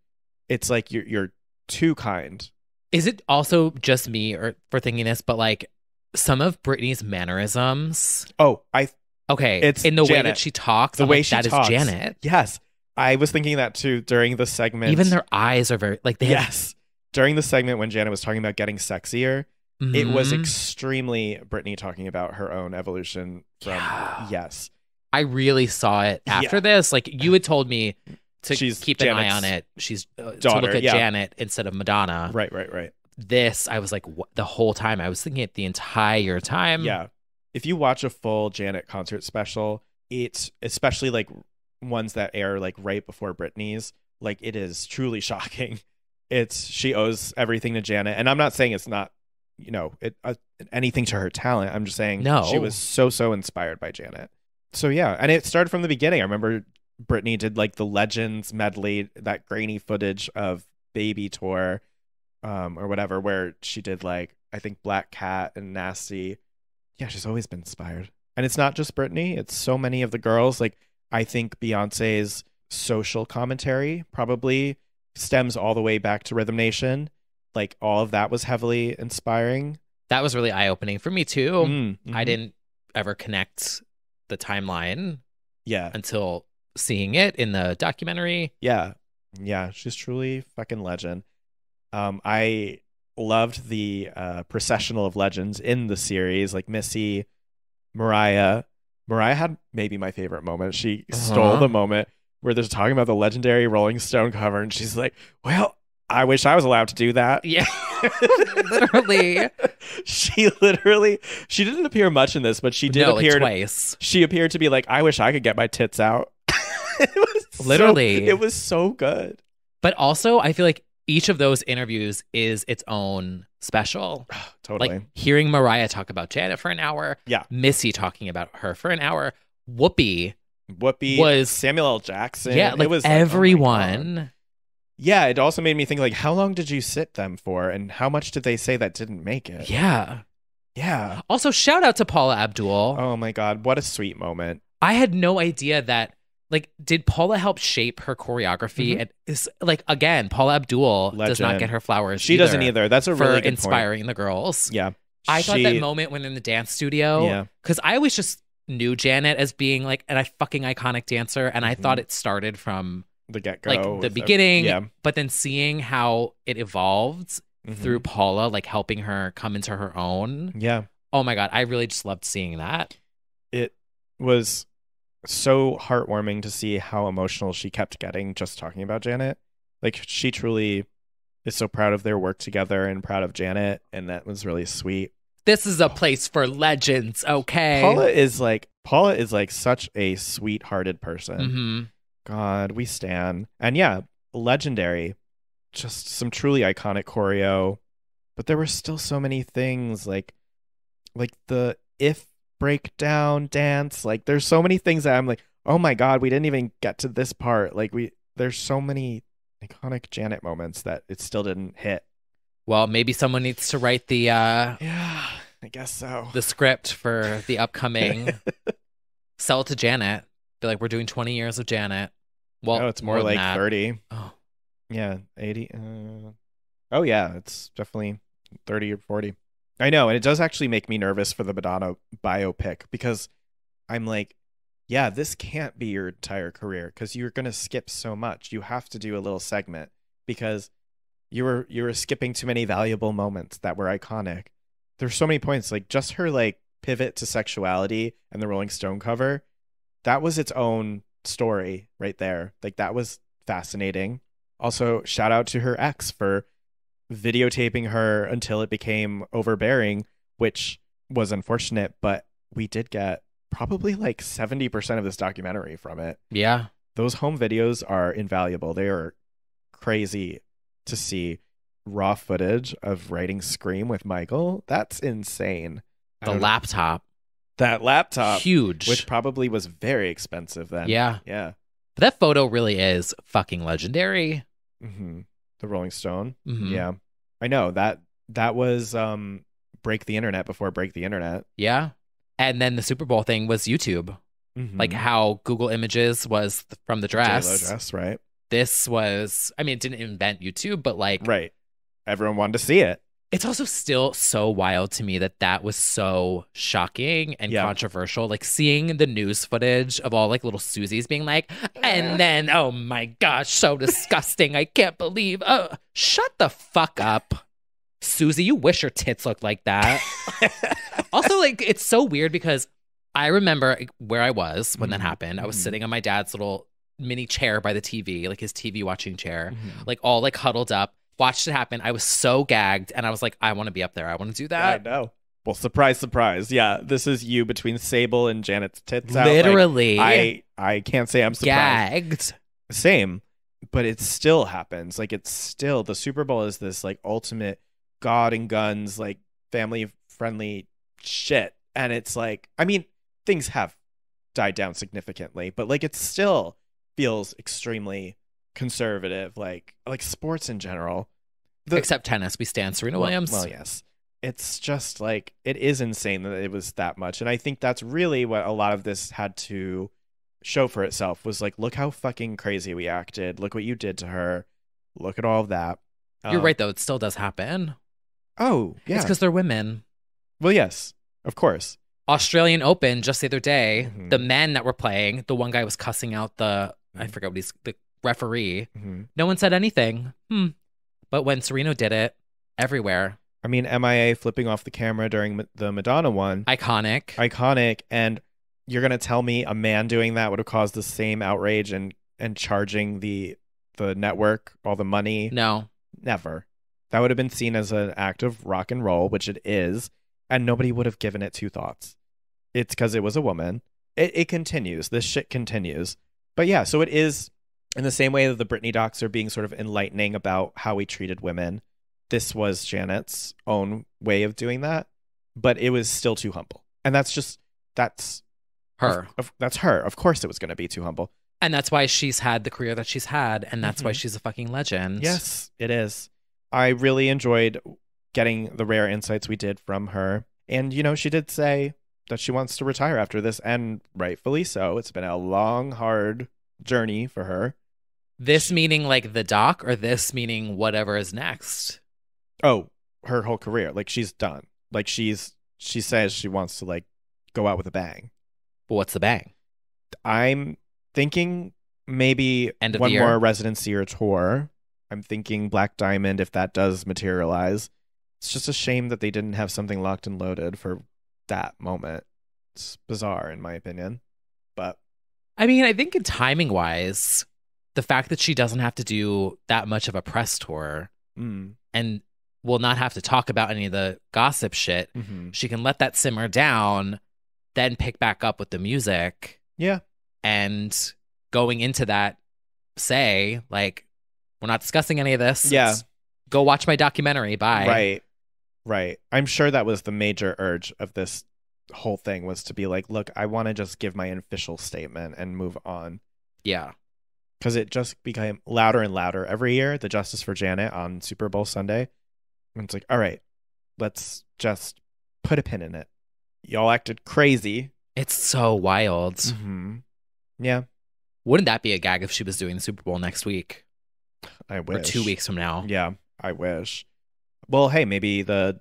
It's like you're you're too kind. Is it also just me or for thinking this, but like some of Britney's mannerisms? Oh, I okay. It's in the Janet. Way that she talks. The I'm way like, she that talks. Is Janet. Yes, I was thinking that too during the segment. Even their eyes are very like they. Yes, have... during the segment when Janet was talking about getting sexier, mm-hmm. it was extremely Britney talking about her own evolution from yeah. yes. I really saw it after yeah. this. Like, you had told me to She's keep an Janet's eye on it. She's uh, daughter, to look at yeah. Janet instead of Madonna. Right, right, right. This, I was like, what? The whole time. I was thinking it the entire time. Yeah. If you watch a full Janet concert special, it's especially like ones that air like right before Britney's, like it is truly shocking. It's she owes everything to Janet. And I'm not saying it's not, you know, it, uh, anything to her talent. I'm just saying no. She was so, so inspired by Janet. So, yeah. And it started from the beginning. I remember Britney did like the Legends medley, that grainy footage of Baby Tour um, or whatever, where she did like, I think Black Cat and Nasty. Yeah, she's always been inspired. And it's not just Britney. It's so many of the girls. Like, I think Beyonce's social commentary probably stems all the way back to Rhythm Nation. Like, all of that was heavily inspiring. That was really eye-opening for me, too. Mm-hmm. I didn't ever connect the timeline yeah until seeing it in the documentary. Yeah yeah she's truly fucking legend. um I loved the uh processional of legends in the series, like Missy, Mariah Mariah had maybe my favorite moment. She uh-huh. stole the moment where they're talking about the legendary Rolling Stone cover and she's like, well, I wish I was allowed to do that. Yeah. Literally. She literally, she didn't appear much in this, but she did no, appear like twice. To, she appeared to be like, I wish I could get my tits out. It was literally. So, it was so good. But also, I feel like each of those interviews is its own special. Totally. Like hearing Mariah talk about Janet for an hour. Yeah. Missy talking about her for an hour. Whoopi. Whoopi. Was Samuel L. Jackson. Yeah. Like it was everyone. Like, oh yeah. It also made me think, like, how long did you sit them for? And how much did they say that didn't make it? Yeah. Yeah. Also, shout out to Paula Abdul. Oh, my God. What a sweet moment. I had no idea that. Like, did Paula help shape her choreography? Mm-hmm. And is, like, again, Paula Abdul Legend. Does not get her flowers. She either doesn't either. That's a really for good inspiring point. The girls. Yeah, I she... thought that moment when in the dance studio. Yeah, because I always just knew Janet as being like an a fucking iconic dancer, and I mm-hmm. thought it started from the get go, like the beginning. A... Yeah, but then seeing how it evolved mm-hmm. through Paula, like helping her come into her own. Yeah. Oh my God, I really just loved seeing that. It was. So heartwarming to see how emotional she kept getting just talking about Janet. Like, she truly is so proud of their work together and proud of Janet, and that was really sweet. This is a place for legends, okay? Paula is like Paula is like such a sweet-hearted person. Mm-hmm. God, we stan. And yeah, legendary. Just some truly iconic choreo. But there were still so many things like like the if breakdown dance, like there's so many things that I'm like, oh my God, we didn't even get to this part. Like we there's so many iconic Janet moments that it still didn't hit. Well, maybe someone needs to write the uh yeah, I guess so, the script for the upcoming sell it to Janet. Be like, we're doing twenty years of Janet. Well, no, it's more, more like thirty. Oh yeah, eighty. Uh... oh yeah, it's definitely thirty or forty. I know, and it does actually make me nervous for the Madonna biopic, because I'm like, yeah, this can't be your entire career because you're going to skip so much. You have to do a little segment because you were you were skipping too many valuable moments that were iconic. There's so many points, like just her like pivot to sexuality and the Rolling Stone cover. That was its own story right there. Like that was fascinating. Also, shout out to her ex for videotaping her until it became overbearing, which was unfortunate, but we did get probably like seventy percent of this documentary from it. Yeah. Those home videos are invaluable. They are crazy to see raw footage of writing Scream with Michael. That's insane. The laptop. Know. That laptop. Huge. Which probably was very expensive then. Yeah. Yeah. But that photo really is fucking legendary. Mm-hmm. The Rolling Stone. Mm-hmm. Yeah. I know that that was um break the internet before break the internet. Yeah. And then the Super Bowl thing was YouTube. Mm-hmm. Like how Google Images was th from the dress. J-Lo dress, right? This was, I mean, it didn't invent YouTube, but like, right. Everyone wanted to see it. It's also still so wild to me that that was so shocking and yeah. controversial. Like seeing the news footage of all like little Susies being like, and then, oh my gosh, so disgusting. I can't believe. Oh, shut the fuck up. Susie, you wish your tits looked like that. Also, like, it's so weird because I remember where I was when mm-hmm. that happened. I was sitting on my dad's little mini chair by the T V, like his T V watching chair, mm-hmm. like all like huddled up. Watched it happen. I was so gagged, and I was like, I want to be up there. I want to do that. Yeah, I know. Well, surprise, surprise. Yeah, this is you between Sable and Janet's tits out. Literally. Like, I, I can't say I'm surprised. Gagged. Same, but it still happens. Like, it's still, the Super Bowl is this, like, ultimate God and guns, like, family-friendly shit. And it's like, I mean, things have died down significantly, but, like, it still feels extremely conservative, like like sports in general, the, except tennis. We stan Serena Williams. Well, well, yes, it's just like, it is insane that it was that much, and I think that's really what a lot of this had to show for itself was like, look how fucking crazy we acted. Look what you did to her. Look at all of that. You're um, right, though. It still does happen. Oh, yeah. It's because they're women. Well, yes, of course. Australian Open just the other day, mm-hmm. the men that were playing, the one guy was cussing out the mm-hmm. I forget what he's the. referee. Mm-hmm. No one said anything. Hmm. But when Serena did it, everywhere. I mean, M I A flipping off the camera during the Madonna one. Iconic. Iconic. And you're going to tell me a man doing that would have caused the same outrage and, and charging the, the network all the money? No. Never. That would have been seen as an act of rock and roll, which it is, and nobody would have given it two thoughts. It's because it was a woman. It, it continues. This shit continues. But yeah, so it is in the same way that the Britney docs are being sort of enlightening about how we treated women, this was Janet's own way of doing that, but it was still too humble. And that's just, that's her. Of, of, that's her. Of course it was going to be too humble. And that's why she's had the career that she's had. And that's mm-hmm. why she's a fucking legend. Yes, it is. I really enjoyed getting the rare insights we did from her. And, you know, she did say that she wants to retire after this, and rightfully so. It's been a long, hard journey for her. This meaning like the doc, or this meaning whatever is next? Oh, her whole career. Like, she's done. Like, she's she says she wants to, like, go out with a bang. But what's the bang? I'm thinking maybe End of one more residency or tour. I'm thinking Black Diamond, if that does materialize. It's just a shame that they didn't have something locked and loaded for that moment. It's bizarre, in my opinion. But I mean, I think in timing wise, the fact that she doesn't have to do that much of a press tour mm. and will not have to talk about any of the gossip shit, mm-hmm. she can let that simmer down, then pick back up with the music. Yeah. And going into that, say, like, we're not discussing any of this. Yeah. It's, go watch my documentary. Bye. Right. Right. I'm sure that was the major urge of this whole thing, was to be like, look, I want to just give my official statement and move on. Yeah. Because it just became louder and louder every year, the Justice for Janet on Super Bowl Sunday. And it's like, all right, let's just put a pin in it. Y'all acted crazy. It's so wild. Mm-hmm. Yeah. Wouldn't that be a gag if she was doing the Super Bowl next week? I wish. Or two weeks from now. Yeah, I wish. Well, hey, maybe the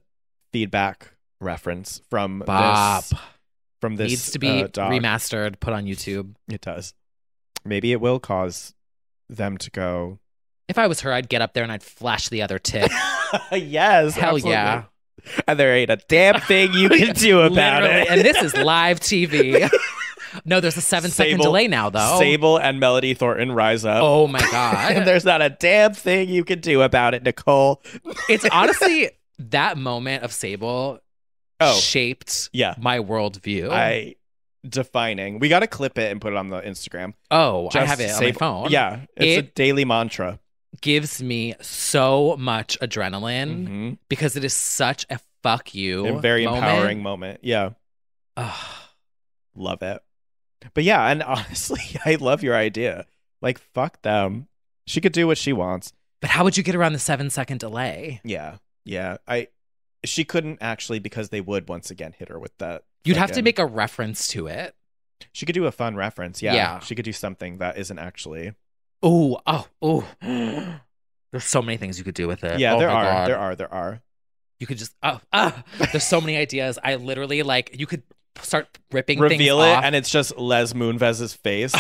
feedback reference from Bob. this from this needs to be uh, remastered, put on YouTube. It does. Maybe it will cause them to go. If I was her, I'd get up there and I'd flash the other tip. Yes, hell absolutely. Yeah. And there ain't a damn thing you can do about it. And this is live T V. No, there's a seven-second delay now, though. Sable and Melody Thornton rise up. Oh, my God. And there's not a damn thing you can do about it, Nicole. It's honestly that moment of Sable oh, shaped yeah. my worldview. I, defining. We got to clip it and put it on the Instagram. Oh, Just I have it Sable. on my phone. Yeah, it's it a daily mantra. Gives me so much adrenaline mm-hmm. because it is such a fuck you A very moment. empowering moment. Yeah. Ugh. Love it. But yeah, and honestly, I love your idea. Like, fuck them. She could do what she wants. But how would you get around the seven-second delay? Yeah, yeah. I, she couldn't actually, because they would once again hit her with that. You'd have to make a reference to it. She could do a fun reference. Yeah, yeah. She could do something that isn't actually. Ooh, oh, oh, oh. There's so many things you could do with it. Yeah, oh there are. God. There are. There are. You could just. Oh, ah. Oh. There's so many ideas. I literally like. You could. Start ripping Reveal things it, off. And it's just Les Moonves's face.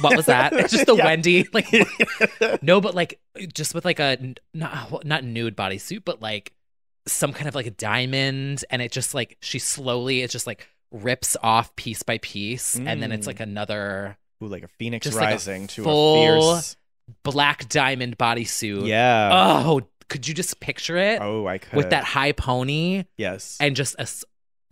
What was that? It's just the yeah. Wendy. Like, no, but like, just with like a, not, not nude bodysuit, but like some kind of like a diamond. And it just like, she slowly, it just like rips off piece by piece. Mm. And then it's like another. Ooh, like a phoenix rising like a to a fierce. Black diamond bodysuit. Yeah. Oh, could you just picture it? Oh, I could. With that high pony. Yes. And just a.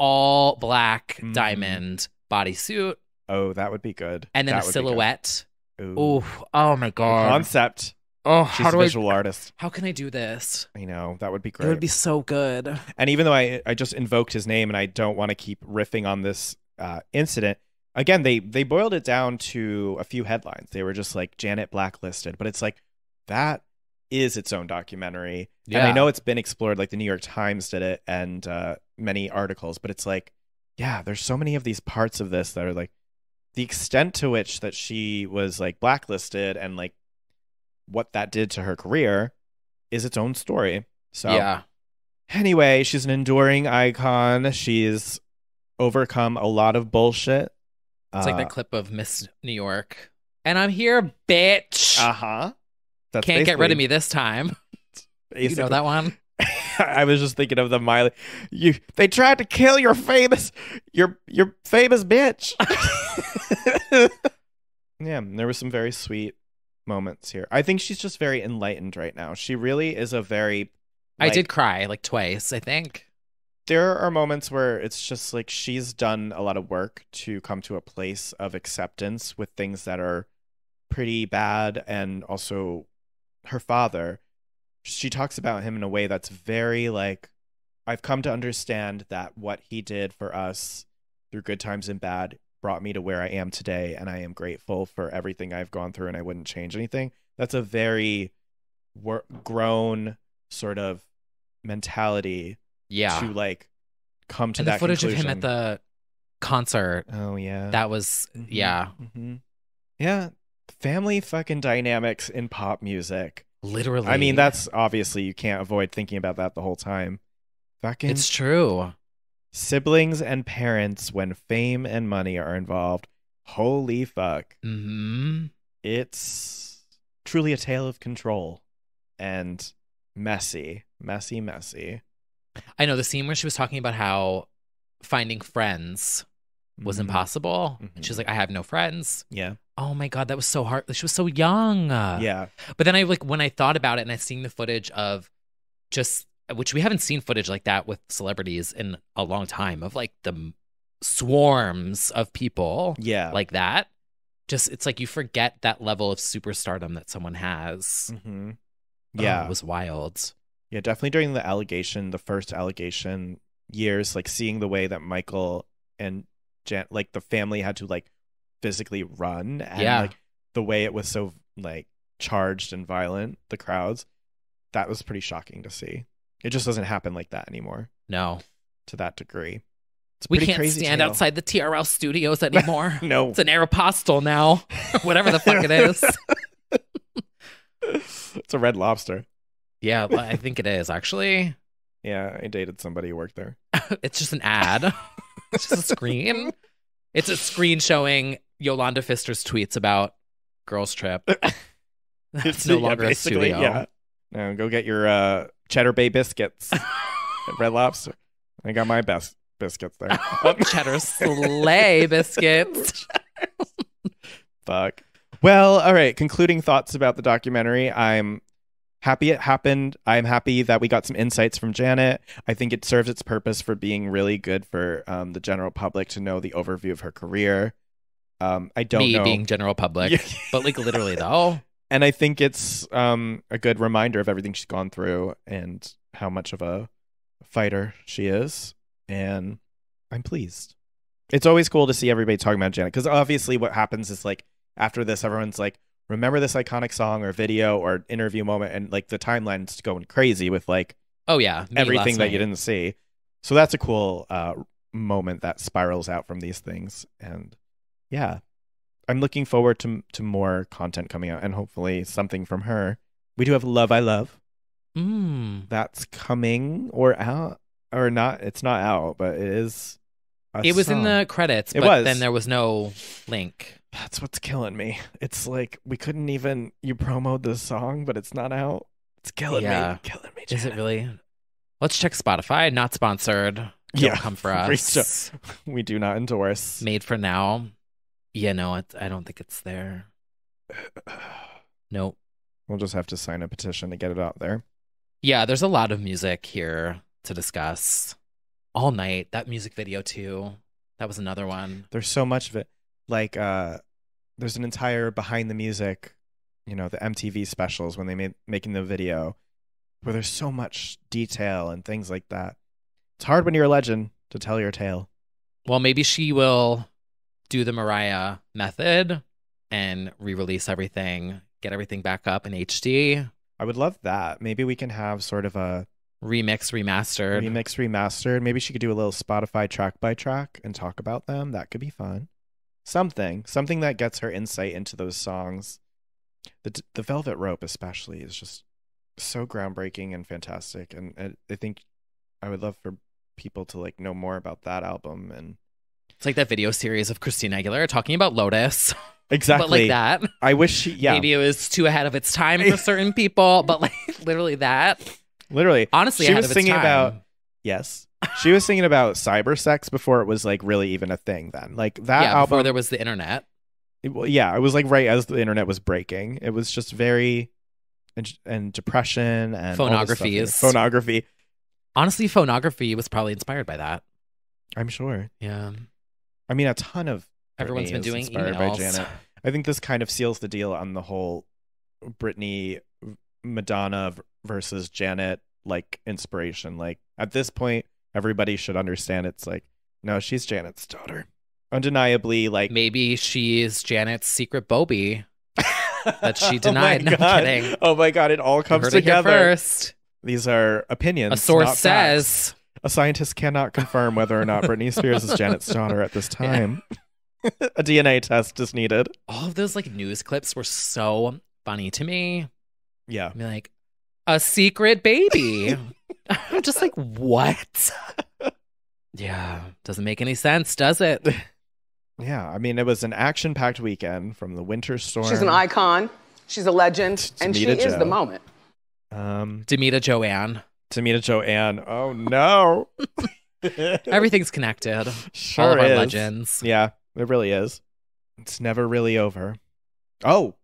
All black mm. diamond bodysuit. Oh, that would be good. And then that a silhouette. Ooh. Ooh. Oh, my God. Concept. Oh, She's how do a visual I, artist. How can I do this? I know. That would be great. It would be so good. And even though I, I just invoked his name and I don't want to keep riffing on this uh, incident, again, they, they boiled it down to a few headlines. They were just like, Janet blacklisted. But it's like, that is its own documentary. Yeah. And I know it's been explored. Like, the New York Times did it. And, uh, many articles, but it's like, yeah, there's so many of these parts of this that are like the extent to which that she was like blacklisted and like what that did to her career is its own story. So yeah. Anyway, she's an enduring icon. She's overcome a lot of bullshit. It's uh, like that clip of Miss New York. And I'm here, bitch. Uh-huh. That's Can't get rid of me this time. You know that one? I was just thinking of the Miley. You, they tried to kill your famous, your your famous bitch. Yeah, there were some very sweet moments here. I think she's just very enlightened right now. She really is a very. Like, I did cry like twice. I think there are moments where it's just like she's done a lot of work to come to a place of acceptance with things that are pretty bad, and also her father, she talks about him in a way that's very like, I've come to understand that what he did for us through good times and bad brought me to where I am today, and I am grateful for everything I've gone through, and I wouldn't change anything. That's a very wor- grown sort of mentality, yeah, to like come to and that the footage conclusion. Of him at the concert, oh yeah, that was mm-hmm. yeah mm-hmm. yeah family fucking dynamics in pop music, literally. I mean, that's obviously, you can't avoid thinking about that the whole time. Fucking it's true. Siblings and parents when fame and money are involved. Holy fuck. Mm-hmm. It's truly a tale of control and messy, messy, messy. I know the scene where she was talking about how finding friends was mm-hmm. impossible. Mm-hmm. And she was like, I have no friends. Yeah. Oh my God, that was so hard. She was so young. Yeah. But then I like when I thought about it and I seen the footage of just, which we haven't seen footage like that with celebrities in a long time, of like the swarms of people yeah. like that. Just, it's like you forget that level of superstardom that someone has. Mm-hmm. Yeah. Oh, it was wild. Yeah, definitely during the allegation, the first allegation years, like seeing the way that Michael and Jan, like the family had to like physically run, and yeah. like the way it was so like charged and violent, the crowds, that was pretty shocking to see. It just doesn't happen like that anymore. No. To that degree. It's we can't crazy stand tale. Outside the T R L studios anymore. No. It's an Aeropostale now. Whatever the fuck it is. It's a Red Lobster. Yeah, I think it is, actually. Yeah, I dated somebody who worked there. It's just an ad. It's just a screen. It's a screen showing Yolanda Fister's tweets about Girls Trip. It's no yeah, longer a studio. Yeah. No, go get your... Uh, Cheddar Bay biscuits at Red Lobster. I got my best biscuits there. Oh, cheddar Slay biscuits. Fuck. Well, all right. Concluding thoughts about the documentary. I'm happy it happened. I'm happy that we got some insights from Janet. I think it serves its purpose for being really good for um, the general public to know the overview of her career. Um, I don't Me know. being general public, but like literally though. And I think it's um, a good reminder of everything she's gone through and how much of a fighter she is. And I'm pleased. It's always cool to see everybody talking about Janet, because obviously what happens is like after this, everyone's like, remember this iconic song or video or interview moment, and like the timeline's going crazy with like, oh yeah, everything that night. You didn't see. So that's a cool uh, moment that spirals out from these things. And yeah. I'm looking forward to to more content coming out, and hopefully something from her. We do have Love I Love. Mm. That's coming or out or not. It's not out, but it is. A it was song. In the credits, it but was. Then there was no link. That's what's killing me. It's like we couldn't even you promote this song, but it's not out. It's killing yeah. me. Killing me. Janet. Is it really? Let's check Spotify. Not sponsored. Don't yeah. come for us. We do not endorse. Made for now. Yeah, no, it, I don't think it's there. Nope. We'll just have to sign a petition to get it out there. Yeah, there's a lot of music here to discuss. All Night, that music video too. That was another one. There's so much of it. Like, uh, there's an entire behind the music, you know, the M T V specials when they made making the video, where there's so much detail and things like that. It's hard when you're a legend to tell your tale. Well, maybe she will... do the Mariah method and re-release everything, get everything back up in H D. I would love that. Maybe we can have sort of a... Remix, remastered. Remix, remastered. Maybe she could do a little Spotify track by track and talk about them. That could be fun. Something. Something that gets her insight into those songs. The the Velvet Rope especially is just so groundbreaking and fantastic. And, and I think I would love for people to like know more about that album and... It's like that video series of Christina Aguilera talking about Lotus. Exactly. But like that. I wish she, yeah. Maybe it was too ahead of its time for certain people, but like literally that. Literally. Honestly, she ahead was of its thinking time. About, yes. She was thinking about cyber sex before it was like really even a thing then. Like that yeah, album. Before there was the internet. It, well, yeah. It was like right as the internet was breaking. It was just very, and, and depression and. Phonographies. Phonography. Honestly, phonography was probably inspired by that. I'm sure. Yeah. I mean, a ton of everyone's been doing emails. By Janet. I think this kind of seals the deal on the whole Brittany, Madonna versus Janet, like, inspiration. Like, at this point, everybody should understand it's like, no, she's Janet's daughter. Undeniably, like... Maybe she is Janet's secret Bobby that she denied. Oh no, I'm kidding. Oh my god, it all comes together. First. These are opinions. A source says... Facts. A scientist cannot confirm whether or not Britney Spears is Janet's daughter at this time. Yeah. A D N A test is needed. All of those, like, news clips were so funny to me. Yeah. I mean, like, a secret baby. I'm just like, what? Yeah. Doesn't make any sense, does it? Yeah. I mean, it was an action-packed weekend from the winter storm. She's an icon. She's a legend. Demita and she jo. is the moment. Um, Demita Joanne. Demita Joanne. Oh, no. Everything's connected. Sure All of is. Our legends. Yeah, it really is. It's never really over. Oh.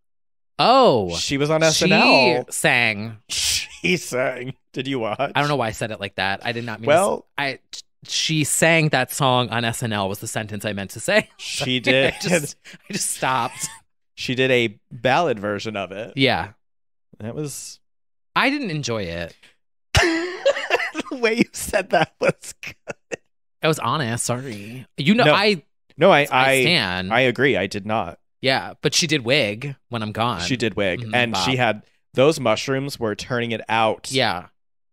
Oh. She was on S N L. She sang. She sang. Did you watch? I don't know why I said it like that. I did not mean well, to. I, she sang that song on S N L was the sentence I meant to say. She did. I, just, I just stopped. She did a ballad version of it. Yeah. That was... I didn't enjoy it. The way you said that was good. I was honest. Sorry. You know, no, I. No, I. I stand. I agree. I did not. Yeah, but she did wig when I'm gone. She did wig, mm-hmm, and Bob. She had those mushrooms were turning it out. Yeah.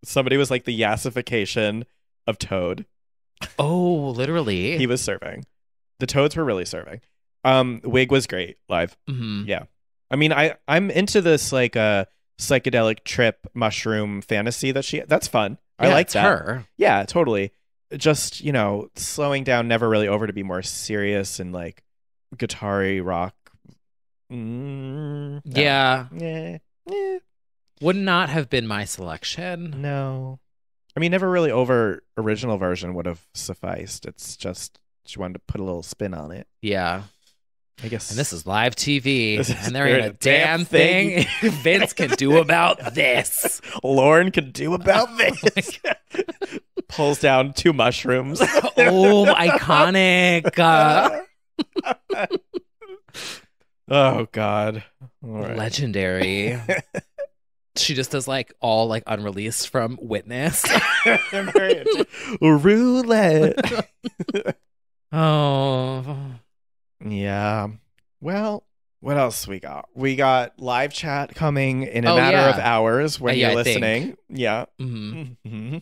Somebody was like the yassification of Toad. Oh, literally. He was serving. The Toads were really serving. Um, wig was great live. Mm-hmm. Yeah. I mean, I I'm into this like uh psychedelic trip mushroom fantasy that she. That's fun. Yeah, I like that. Her. Yeah, totally. Just, you know, slowing down, never really over to be more serious and like guitar-y rock. Mm, yeah. yeah. Yeah. Would not have been my selection. No. I mean, never really over original version would have sufficed. It's just she wanted to put a little spin on it. Yeah. I guess. And this is live T V, is and there ain't a damn, damn thing, thing Vince can do about this. Lauren can do about this. Oh, pulls down two mushrooms. Oh, iconic. Uh... oh, God. All right. Legendary. She just does like all like unreleased from Witness. Roulette. Oh. Yeah. Well, what else we got? We got live chat coming in a oh, matter yeah. of hours when uh, yeah, you're I listening. Think. Yeah. Mm-hmm. Mm-hmm.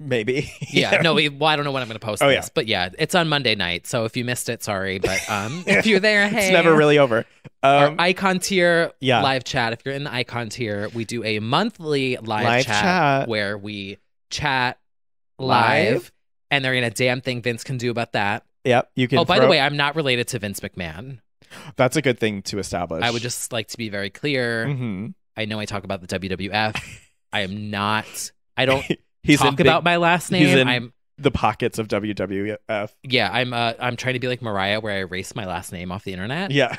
Maybe. Yeah. yeah. No, we, well, I don't know when I'm going to post oh, this, yeah. but yeah, it's on Monday night. So if you missed it, sorry. But um, if you're there, hey. It's never really over. Um, Our icon tier yeah. live chat. If you're in the icon tier, we do a monthly live, live chat, chat where we chat live, live. And there ain't a damn thing Vince can do about that. Yep, you can. Oh, by throw... the way, I'm not related to Vince McMahon. That's a good thing to establish. I would just like to be very clear. Mm-hmm. I know I talk about the W W F. I am not. I don't he's talk big, about my last name. He's in I'm the pockets of W W F. Yeah, I'm. Uh, I'm trying to be like Mariah, where I erased my last name off the internet. Yeah,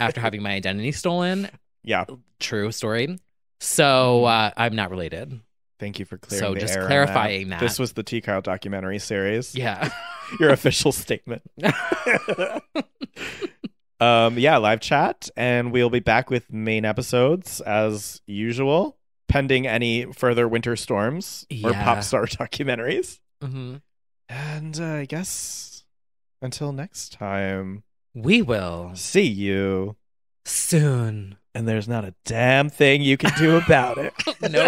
after having my identity stolen. Yeah, true story. So uh, I'm not related. Thank you for clearing so the just clarifying that. that. This was the T Kyle documentary series. Yeah. Your official statement. um, yeah, live chat. And we'll be back with main episodes as usual, pending any further winter storms yeah. or pop star documentaries. Mm-hmm. And uh, I guess until next time, we will see you soon. And there's not a damn thing you can do about it. Nope.